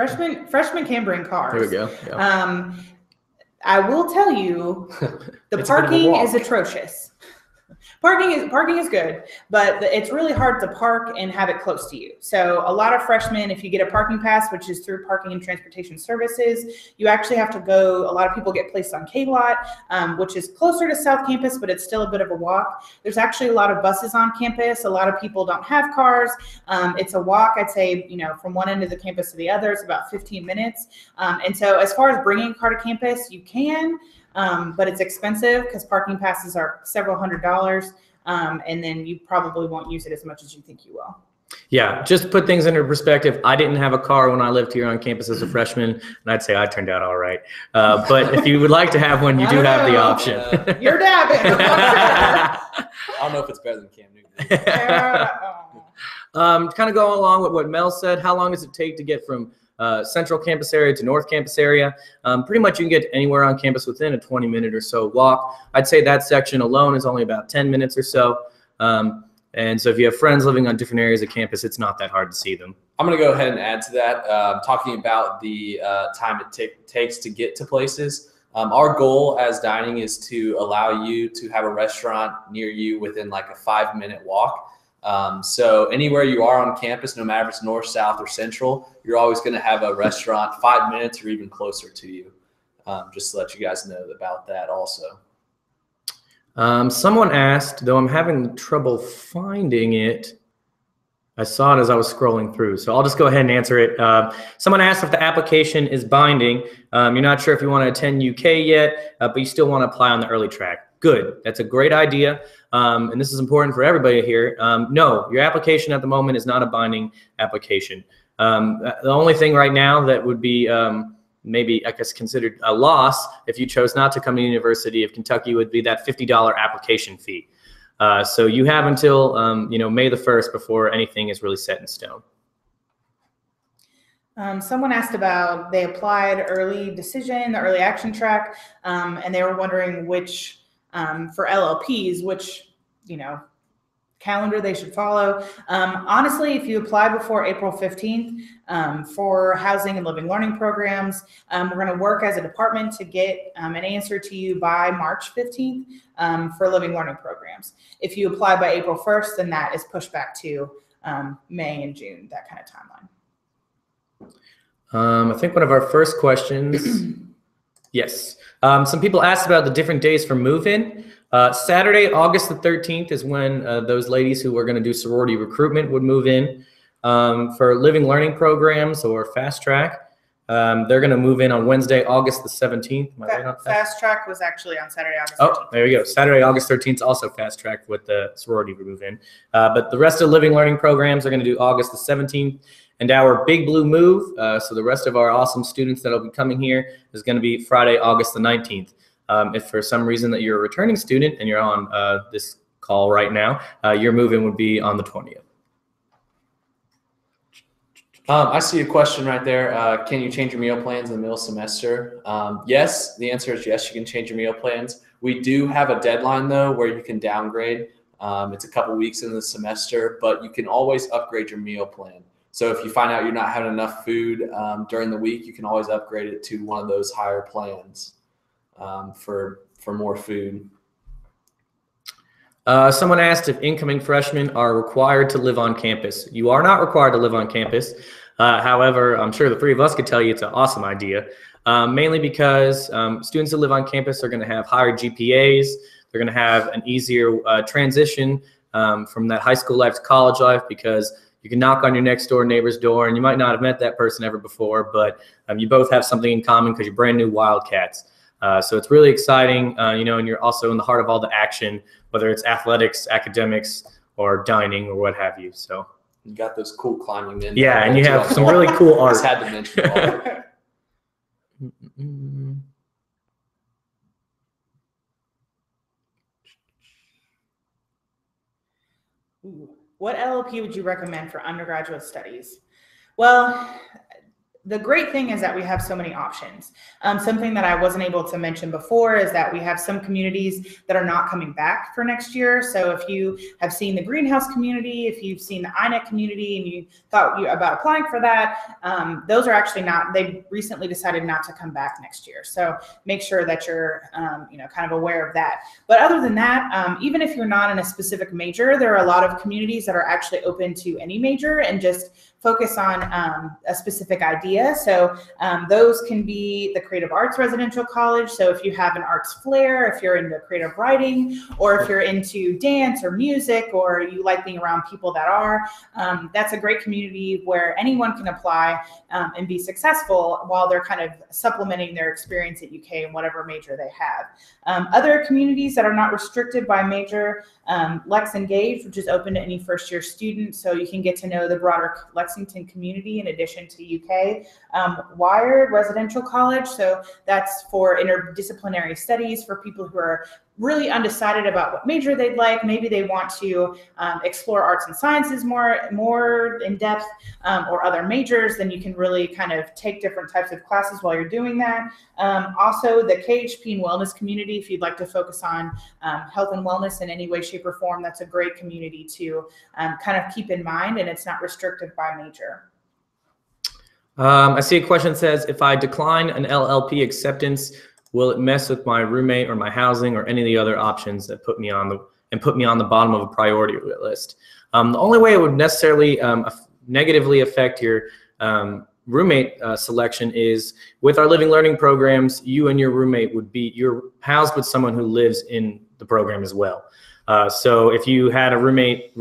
Freshmen, freshmen can bring cars. There we go. Yeah. Um, I will tell you, the parking is atrocious. Parking is parking is good, but it's really hard to park and have it close to you. So a lot of freshmen, if you get a parking pass, which is through Parking and Transportation Services, you actually have to go. A lot of people get placed on K Lot, um, which is closer to South Campus, but it's still a bit of a walk. There's actually a lot of buses on campus. A lot of people don't have cars. Um, it's a walk, I'd say, you know, from one end of the campus to the other. It's about fifteen minutes. Um, and so as far as bringing a car to campus, you can. Um, but it's expensive because parking passes are several hundred dollars, um, and then you probably won't use it as much as you think you will. Yeah, just to put things into perspective, I didn't have a car when I lived here on campus as a freshman, and I'd say I turned out all right. Uh, but if you would like to have one, you do have the option. Uh, You're dabbing. I don't know if it's better than Cam Newton. um, to kind of go along with what Mel said, how long does it take to get from Uh, central campus area to north campus area? Um, pretty much you can get anywhere on campus within a twenty minute or so walk. I'd say that section alone is only about ten minutes or so. Um, and so if you have friends living on different areas of campus, it's not that hard to see them. I'm going to go ahead and add to that, uh, talking about the uh, time it takes to get to places. Um, our goal as dining is to allow you to have a restaurant near you within like a five minute walk. Um, so anywhere you are on campus, no matter if it's north, south, or central, you're always going to have a restaurant five minutes or even closer to you. Um, just to let you guys know about that also. Um, someone asked, though I'm having trouble finding it. I saw it as I was scrolling through, so I'll just go ahead and answer it. Uh, someone asked if the application is binding. Um, you're not sure if you want to attend U K yet, uh, but you still want to apply on the early track. Good. That's a great idea. Um, and this is important for everybody here. Um, no, your application at the moment is not a binding application. Um, the only thing right now that would be um, maybe, I guess, considered a loss if you chose not to come to the University of Kentucky would be that fifty dollar application fee. Uh, so you have until um, you know, May the first before anything is really set in stone. Um, someone asked about they applied early decision, the early action track, um, and they were wondering which Um, for L L Ps, which, you know, calendar they should follow. Um, honestly, if you apply before April fifteenth um, for housing and living learning programs, um, we're going to work as a department to get um, an answer to you by March fifteenth um, for living learning programs. If you apply by April first, then that is pushed back to um, May and June, that kind of timeline. Um, I think one of our first questions... Yes. Um, some people asked about the different days for move-in. Uh, Saturday, August the thirteenth is when uh, those ladies who were going to do sorority recruitment would move in. Um, for living learning programs or fast track, um, they're going to move in on Wednesday, August the seventeenth. Am I right on that? Fast track was actually on Saturday, August thirteenth. Oh, there we go. Saturday, August thirteenth is also fast track with the sorority move in. Uh, but the rest of living learning programs are going to do August the seventeenth. And our Big Blue move, uh, so the rest of our awesome students that will be coming here, is going to be Friday, August the nineteenth. Um, if for some reason that you're a returning student and you're on uh, this call right now, uh, your move-in would be on the twentieth. Um, I see a question right there. Uh, can you change your meal plans in the middle semester? Um, yes, the answer is yes, you can change your meal plans. We do have a deadline, though, where you can downgrade. Um, it's a couple weeks in the semester, but you can always upgrade your meal plan. So if you find out you're not having enough food um, during the week, you can always upgrade it to one of those higher plans um, for, for more food. Uh, someone asked if incoming freshmen are required to live on campus. You are not required to live on campus. Uh, however, I'm sure the three of us could tell you it's an awesome idea, um, mainly because um, students that live on campus are going to have higher G P As. They're going to have an easier uh, transition um, from that high school life to college life, because you can knock on your next door neighbor's door, and you might not have met that person ever before, but um, you both have something in common because you're brand new Wildcats. Uh, so it's really exciting, uh, you know, and you're also in the heart of all the action, whether it's athletics, academics, or dining, or what have you. So you got those cool climbing in. Yeah, and you have some really cool art. I just had to mention art. What L L P would you recommend for undergraduate studies? Well, the great thing is that we have so many options. Um, something that I wasn't able to mention before is that we have some communities that are not coming back for next year. So if you have seen the greenhouse community, if you've seen the I N E C community and you thought you, about applying for that, um, those are actually not, they recently decided not to come back next year. So make sure that you're um, you know, kind of aware of that. But other than that, um, even if you're not in a specific major, there are a lot of communities that are actually open to any major and just focus on um, a specific idea. So um, those can be the Creative Arts Residential College. So if you have an arts flair, if you're into creative writing, or if you're into dance or music, or you like being around people that are, um, that's a great community where anyone can apply um, and be successful while they're kind of supplementing their experience at U K in whatever major they have. Um, other communities that are not restricted by major, um, LexEngage, which is open to any first year student. So you can get to know the broader Lex community in addition to U K. Um, Wired Residential College, so that's for interdisciplinary studies for people who are really undecided about what major they'd like. Maybe they want to um, explore arts and sciences more, more in depth um, or other majors, then you can really kind of take different types of classes while you're doing that. Um, also the K H P and wellness community, if you'd like to focus on um, health and wellness in any way, shape or form, that's a great community to um, kind of keep in mind, and it's not restricted by major. Um, I see a question that says, if I decline an L L P acceptance, will it mess with my roommate or my housing or any of the other options that put me on the and put me on the bottom of a priority list? Um, the only way it would necessarily um, negatively affect your um, roommate uh, selection is with our living learning programs, you and your roommate would be, you're housed with someone who lives in the program as well. Uh, so if you had a roommate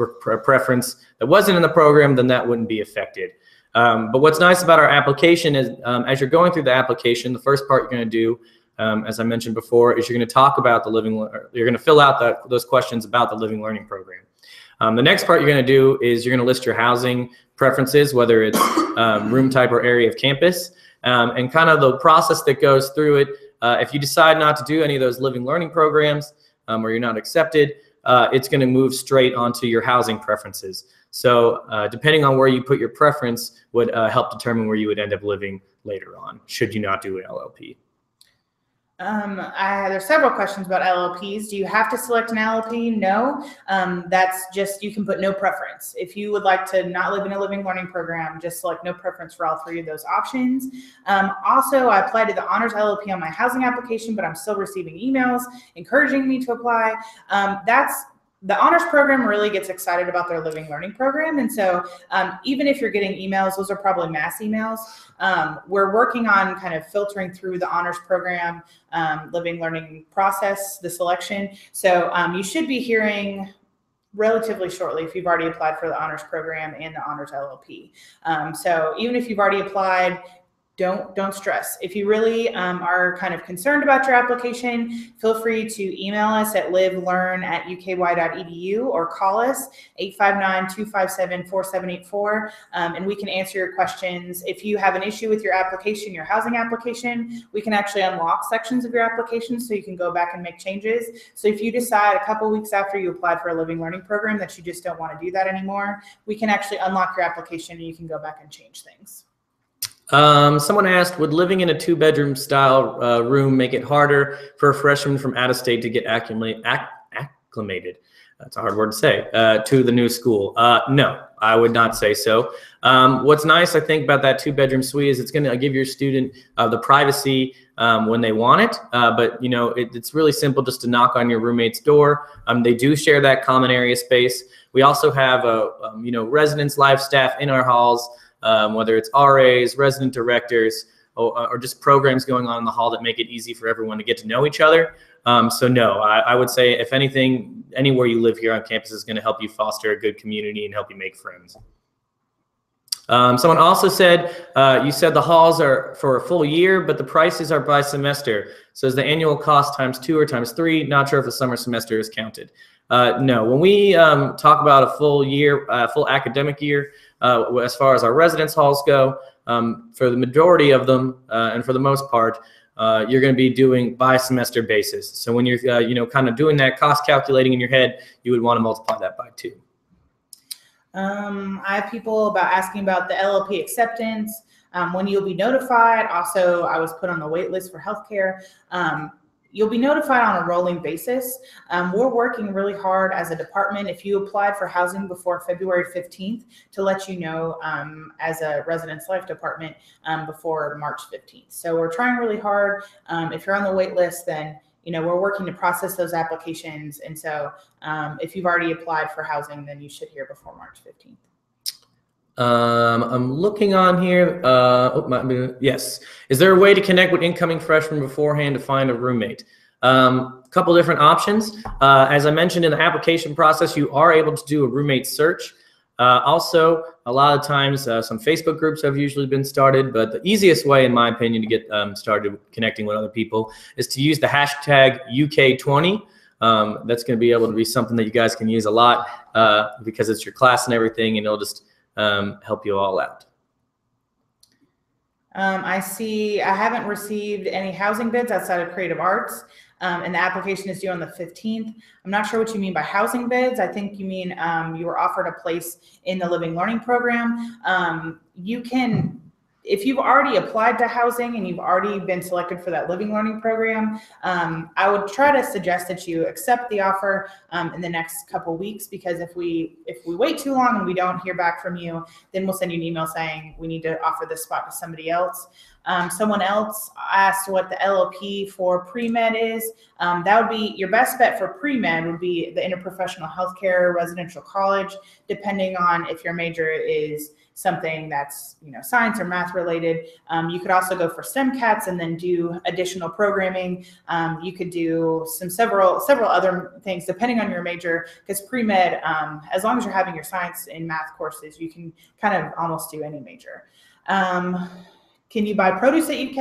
preference that wasn't in the program, then that wouldn't be affected. Um, but what's nice about our application is um, as you're going through the application, the first part you're gonna do, Um, as I mentioned before, is you're going to talk about the living, you're going to fill out that, those questions about the living learning program. Um, the next part you're going to do is you're going to list your housing preferences, whether it's um, room type or area of campus, um, and kind of the process that goes through it. Uh, if you decide not to do any of those living learning programs um, or you're not accepted, uh, it's going to move straight onto your housing preferences. So uh, depending on where you put your preference would uh, help determine where you would end up living later on, should you not do an L L P. Um, I, there's several questions about L L Ps. Do you have to select an L L P? No. Um, that's just, you can put no preference. If you would like to not live in a living learning program, just select no preference for all three of those options. Um, also, I applied to the Honors L L P on my housing application, but I'm still receiving emails encouraging me to apply. Um, that's The honors program really gets excited about their living learning program. And so um, even if you're getting emails, those are probably mass emails. Um, we're working on kind of filtering through the honors program, um, living learning process, the selection. So um, you should be hearing relatively shortly if you've already applied for the honors program and the honors L L P. Um, so even if you've already applied, Don't, don't stress. If you really um, are kind of concerned about your application, feel free to email us at livelearn at U K Y dot E D U or call us eight five nine, two five seven, four seven eight four, um, and we can answer your questions. If you have an issue with your application, your housing application, we can actually unlock sections of your application so you can go back and make changes. So if you decide a couple weeks after you applied for a living learning program that you just don't want to do that anymore, we can actually unlock your application and you can go back and change things. Um, someone asked, would living in a two-bedroom style uh, room make it harder for a freshman from out of state to get acclimated? That's a hard word to say, uh, to the new school. Uh, no, I would not say so. Um, what's nice, I think, about that two-bedroom suite is it's going to give your student uh, the privacy um, when they want it. Uh, but, you know, it, it's really simple just to knock on your roommate's door. Um, they do share that common area space. We also have, a, um, you know, residence life staff in our halls. Um, whether it's R As, resident directors, or, or just programs going on in the hall that make it easy for everyone to get to know each other. Um, so no, I, I would say if anything, anywhere you live here on campus is going to help you foster a good community and help you make friends. Um, someone also said, uh, you said the halls are for a full year, but the prices are by semester. So is the annual cost times two or times three? Not sure if the summer semester is counted. Uh, no, when we um, talk about a full year, uh, full academic year, Uh, as far as our residence halls go, um, for the majority of them, uh, and for the most part, uh, you're going to be doing by semester basis. So when you're, uh, you know, kind of doing that cost calculating in your head, you would want to multiply that by two. Um, I have people about asking about the L L P acceptance. um, when you'll be notified. Also, I was put on the wait list for healthcare. Um, You'll be notified on a rolling basis. Um, we're working really hard as a department. If you applied for housing before February fifteenth, to let you know um, as a residence life department um, before March fifteenth. So we're trying really hard. Um, if you're on the wait list, then you know we're working to process those applications. And so um, if you've already applied for housing, then you should hear before March fifteenth. Um, I'm looking on here. Uh, oh, my, yes. Is there a way to connect with incoming freshmen beforehand to find a roommate? Um, a couple different options. Uh, as I mentioned in the application process, you are able to do a roommate search. Uh, also, a lot of times, uh, some Facebook groups have usually been started, but the easiest way, in my opinion, to get um, started connecting with other people is to use the hashtag U K twenty. Um, that's going to be able to be something that you guys can use a lot uh, because it's your class and everything, and it'll just Um, help you all out. Um, I see I haven't received any housing bids outside of creative arts, um, and the application is due on the fifteenth. I'm not sure what you mean by housing bids. I think you mean um, you were offered a place in the living learning program. Um, you can, if you've already applied to housing and you've already been selected for that living learning program, um, I would try to suggest that you accept the offer um, in the next couple weeks, because if we if we wait too long and we don't hear back from you, then we'll send you an email saying we need to offer this spot to somebody else. Um, someone else asked what the L L P for pre-med is. Um, that would be your best bet for pre-med would be the Interprofessional Healthcare Residential College, depending on if your major is something that's, you know, science or math related. Um, you could also go for STEMCATS and then do additional programming. Um, you could do some several several other things depending on your major, because pre-med, um, as long as you're having your science and math courses, you can kind of almost do any major. Um, Can you buy produce at U K?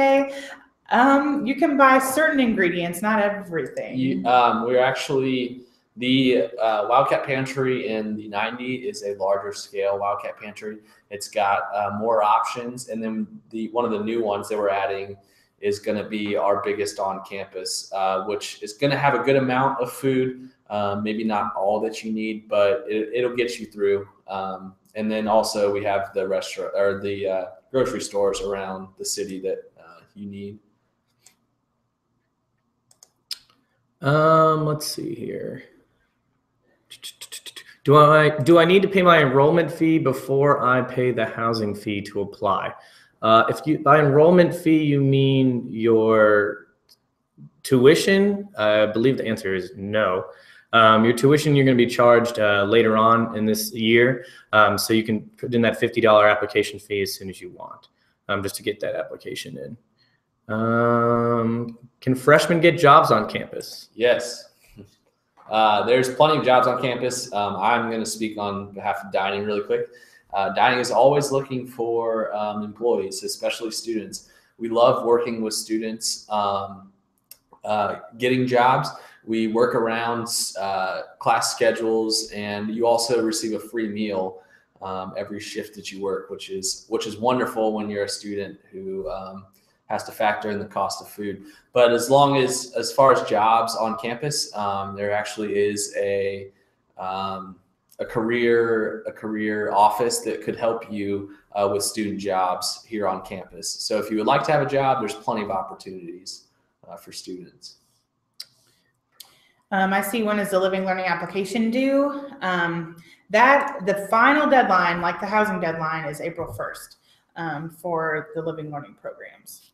Um, you can buy certain ingredients, not everything. You, um, we're actually, the uh, Wildcat Pantry in the ninety is a larger scale Wildcat Pantry. It's got uh, more options. And then the one of the new ones that we're adding is going to be our biggest on campus, uh, which is going to have a good amount of food. Um, maybe not all that you need, but it, it'll get you through. Um, and then also we have the restaurant or the uh, grocery stores around the city that uh, you need. Um, let's see here. Do I do I need to pay my enrollment fee before I pay the housing fee to apply? Uh, if you by enrollment fee you mean your tuition, I believe the answer is no. Um, your tuition, you're going to be charged uh, later on in this year, um, so you can put in that fifty dollar application fee as soon as you want, um, just to get that application in. Um, can freshmen get jobs on campus? Yes. Uh, there's plenty of jobs on campus. Um, I'm going to speak on behalf of dining really quick. Uh, dining is always looking for um, employees, especially students. We love working with students, um, uh, getting jobs. We work around uh, class schedules, and you also receive a free meal um, every shift that you work, which is which is wonderful when you're a student who um, has to factor in the cost of food. But as long as as far as jobs on campus, um, there actually is a um, a career a career office that could help you uh, with student jobs here on campus. So if you would like to have a job, there's plenty of opportunities uh, for students. Um, I see, when is the living learning application due? Um, that the final deadline, like the housing deadline, is April first um, for the living learning programs.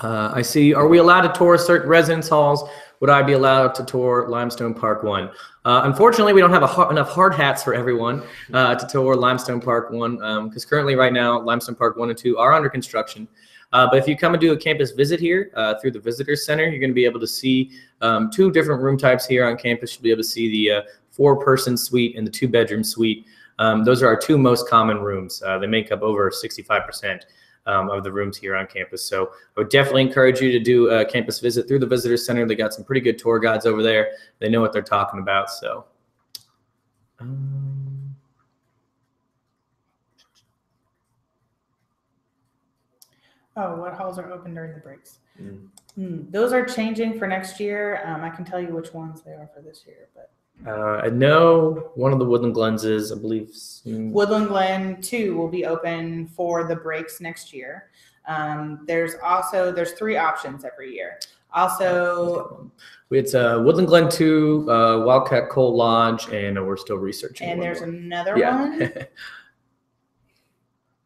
Uh, I see. Are we allowed to tour certain residence halls? Would I be allowed to tour Limestone Park one? Uh, unfortunately, we don't have a ha enough hard hats for everyone uh, to tour Limestone Park one, because um, currently right now, Limestone Park one and two are under construction. Uh, but if you come and do a campus visit here uh, through the visitor center, you're going to be able to see um, two different room types here on campus. You'll be able to see the uh, four-person suite and the two-bedroom suite. Um, those are our two most common rooms. Uh, they make up over sixty-five percent um, of the rooms here on campus. So I would definitely encourage you to do a campus visit through the visitor center. They got some pretty good tour guides over there. They know what they're talking about. So. Um. Oh, what halls are open during the breaks? Mm. Mm, those are changing for next year. Um, I can tell you which ones they are for this year, but Uh, I know one of the Woodland Glens is, I believe. Soon. Woodland Glen two will be open for the breaks next year. Um, there's also, there's three options every year. Also, it's uh, Woodland Glen two, uh, Wildcat Coal Lodge, and uh, we're still researching. And there's another yeah. one.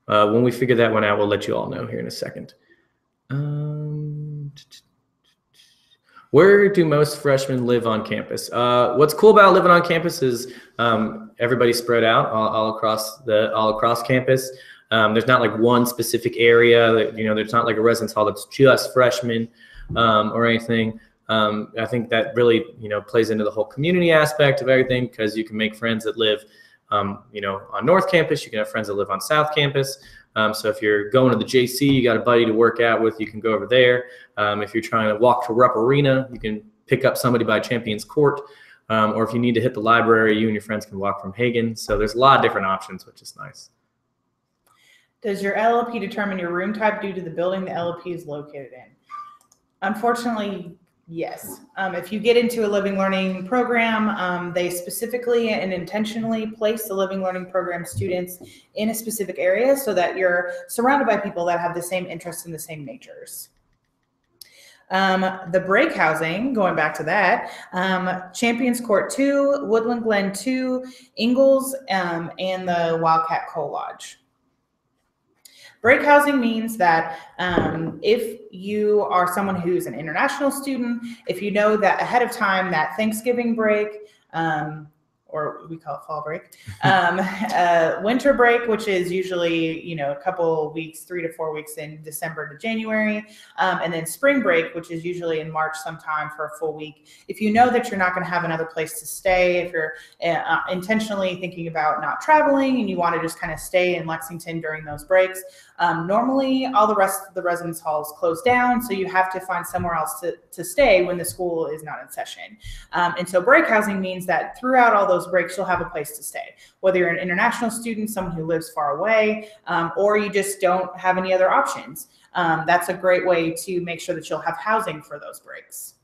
uh, when we figure that one out, we'll let you all know here in a second. Um, where do most freshmen live on campus? Uh, what's cool about living on campus is um, everybody's spread out all, all across the all across campus. Um, there's not like one specific area that, you know, there's not like a residence hall that's just freshmen um, or anything. Um, I think that really, you know, plays into the whole community aspect of everything, because you can make friends that live, um, you know, on North Campus. You can have friends that live on South Campus. Um, so if you're going to the J C, you got a buddy to work out with, you can go over there. Um, if you're trying to walk to Rupp Arena, you can pick up somebody by Champions Court. Um, or if you need to hit the library, you and your friends can walk from Hagen. So there's a lot of different options, which is nice. Does your L L P determine your room type due to the building the L L P is located in? Unfortunately, yes. Um, if you get into a living learning program, um, they specifically and intentionally place the living learning program students in a specific area so that you're surrounded by people that have the same interests and the same natures. Um, the break housing, going back to that, um, Champions Court two, Woodland Glen two, Ingalls, um, and the Wildcat Coal Lodge. Break housing means that um, if you are someone who's an international student, if you know that ahead of time that Thanksgiving break, um, or we call it fall break, um, uh, winter break, which is usually, you know, a couple weeks, three to four weeks in December to January, um, and then spring break, which is usually in March sometime for a full week. If you know that you're not going to have another place to stay, if you're uh, intentionally thinking about not traveling and you want to just kind of stay in Lexington during those breaks, um, normally all the rest of the residence halls close down, so you have to find somewhere else to, to stay when the school is not in session. Um, and so break housing means that throughout all those breaks, you'll have a place to stay, whether you're an international student, someone who lives far away, um, or you just don't have any other options. Um, that's a great way to make sure that you'll have housing for those breaks.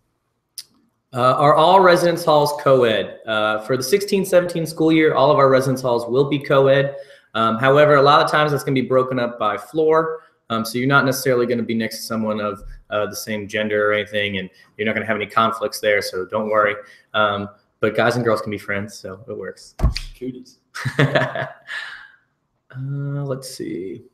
Uh, are all residence halls co-ed? Uh, for the sixteen seventeen school year, all of our residence halls will be co-ed. Um, however, a lot of times that's going to be broken up by floor. Um, so you're not necessarily going to be next to someone of uh, the same gender or anything, and you're not going to have any conflicts there, so don't worry. Um, But guys and girls can be friends, so it works. Cuties. uh, let's see.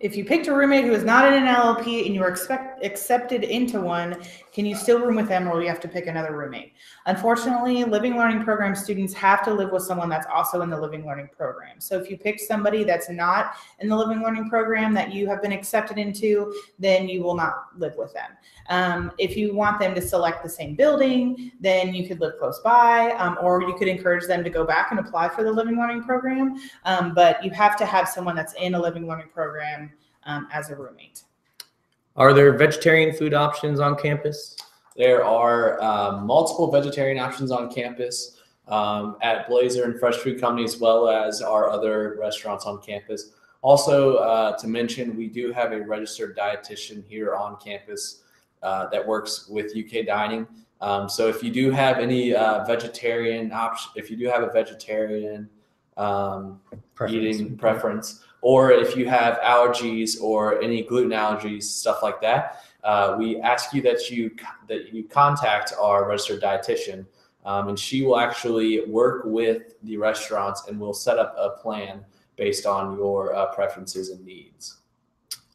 If you picked a roommate who is not in an L L P and you were expect, accepted into one, can you still room with them, or do you have to pick another roommate? Unfortunately, living learning program students have to live with someone that's also in the living learning program. So if you pick somebody that's not in the living learning program that you have been accepted into, then you will not live with them. Um, if you want them to select the same building, then you could live close by, um, or you could encourage them to go back and apply for the living learning program. Um, but you have to have someone that's in a living learning program Um, as a roommate. Are there vegetarian food options on campus? There are uh, multiple vegetarian options on campus um, at Blazer and Fresh Food Company, as well as our other restaurants on campus. Also, uh, to mention, we do have a registered dietitian here on campus uh, that works with U K Dining. Um, so if you do have any uh, vegetarian option, if you do have a vegetarian um, preference. eating preference, or if you have allergies or any gluten allergies, stuff like that, uh, we ask you that you that you contact our registered dietitian, um, and she will actually work with the restaurants and will set up a plan based on your uh, preferences and needs.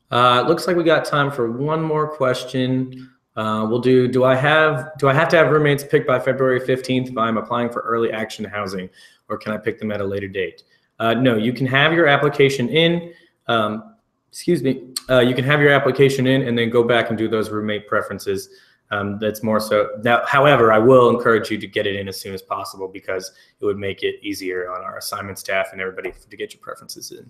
Uh, it looks like we got time for one more question. Uh, we'll do. Do I have do I have to have roommates picked by February fifteenth if I'm applying for early action housing, or can I pick them at a later date? Uh, no, you can have your application in, um, excuse me, uh, you can have your application in and then go back and do those roommate preferences. Um, that's more so, that, however, I will encourage you to get it in as soon as possible, because it would make it easier on our assignment staff and everybody to get your preferences in. Did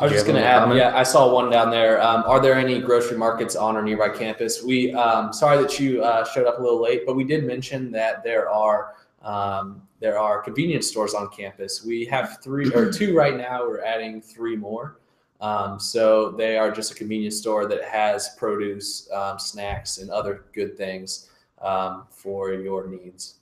I was just going to add, comment? yeah, I saw one down there. Um, are there any grocery markets on or nearby campus? We, um, sorry that you uh, showed up a little late, but we did mention that there are Um, there are convenience stores on campus. We have three or two right now. We're adding three more. Um, so they are just a convenience store that has produce, um, snacks, and other good things um, for your needs.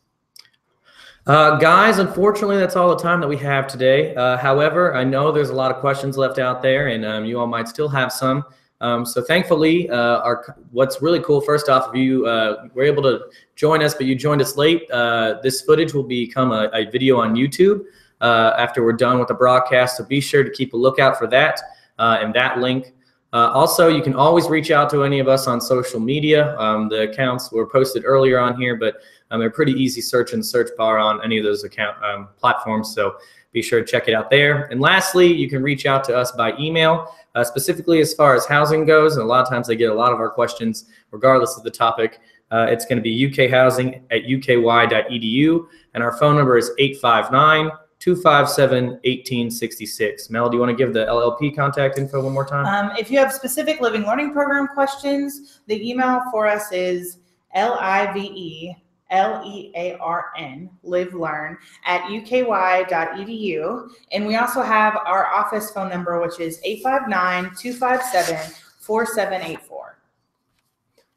Uh, guys, unfortunately, that's all the time that we have today. Uh, however, I know there's a lot of questions left out there, and um, you all might still have some. Um, so thankfully, uh, our, what's really cool, first off, you uh, were able to join us, but you joined us late. Uh, this footage will become a, a video on YouTube uh, after we're done with the broadcast, so be sure to keep a lookout for that uh, and that link. Uh, also, you can always reach out to any of us on social media. Um, the accounts were posted earlier on here, but um, they're pretty easy search in the search bar on any of those account um, platforms, so be sure to check it out there. And lastly, you can reach out to us by email, uh, specifically as far as housing goes, and a lot of times they get a lot of our questions regardless of the topic. Uh, it's going to be U K housing at U K Y dot E D U, and our phone number is eight five nine, two five seven, one eight six six. Mel, do you want to give the L L P contact info one more time? Um, if you have specific Living Learning Program questions, the email for us is L I V E L E A R N, live learn, at U K Y dot E D U. And we also have our office phone number, which is eight five nine, two five seven, four seven eight four.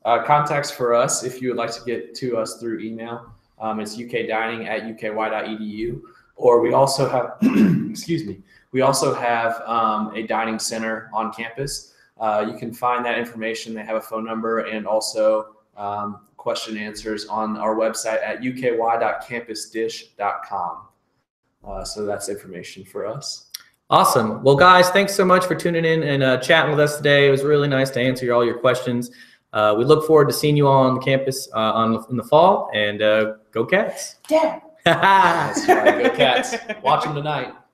Uh, contacts for us, if you would like to get to us through email, um, it's U K dining at U K Y dot E D U. Or we also have, excuse me, we also have um, a dining center on campus. Uh, you can find that information. They have a phone number and also um, question answers on our website at U K Y dot campus dish dot com. Uh, so that's information for us. Awesome. Well, guys, thanks so much for tuning in and uh, chatting with us today. It was really nice to answer all your questions. Uh, we look forward to seeing you all on campus uh, on, in the fall, and uh, go Cats. Dad. That's right. Go Cats. Watch them tonight.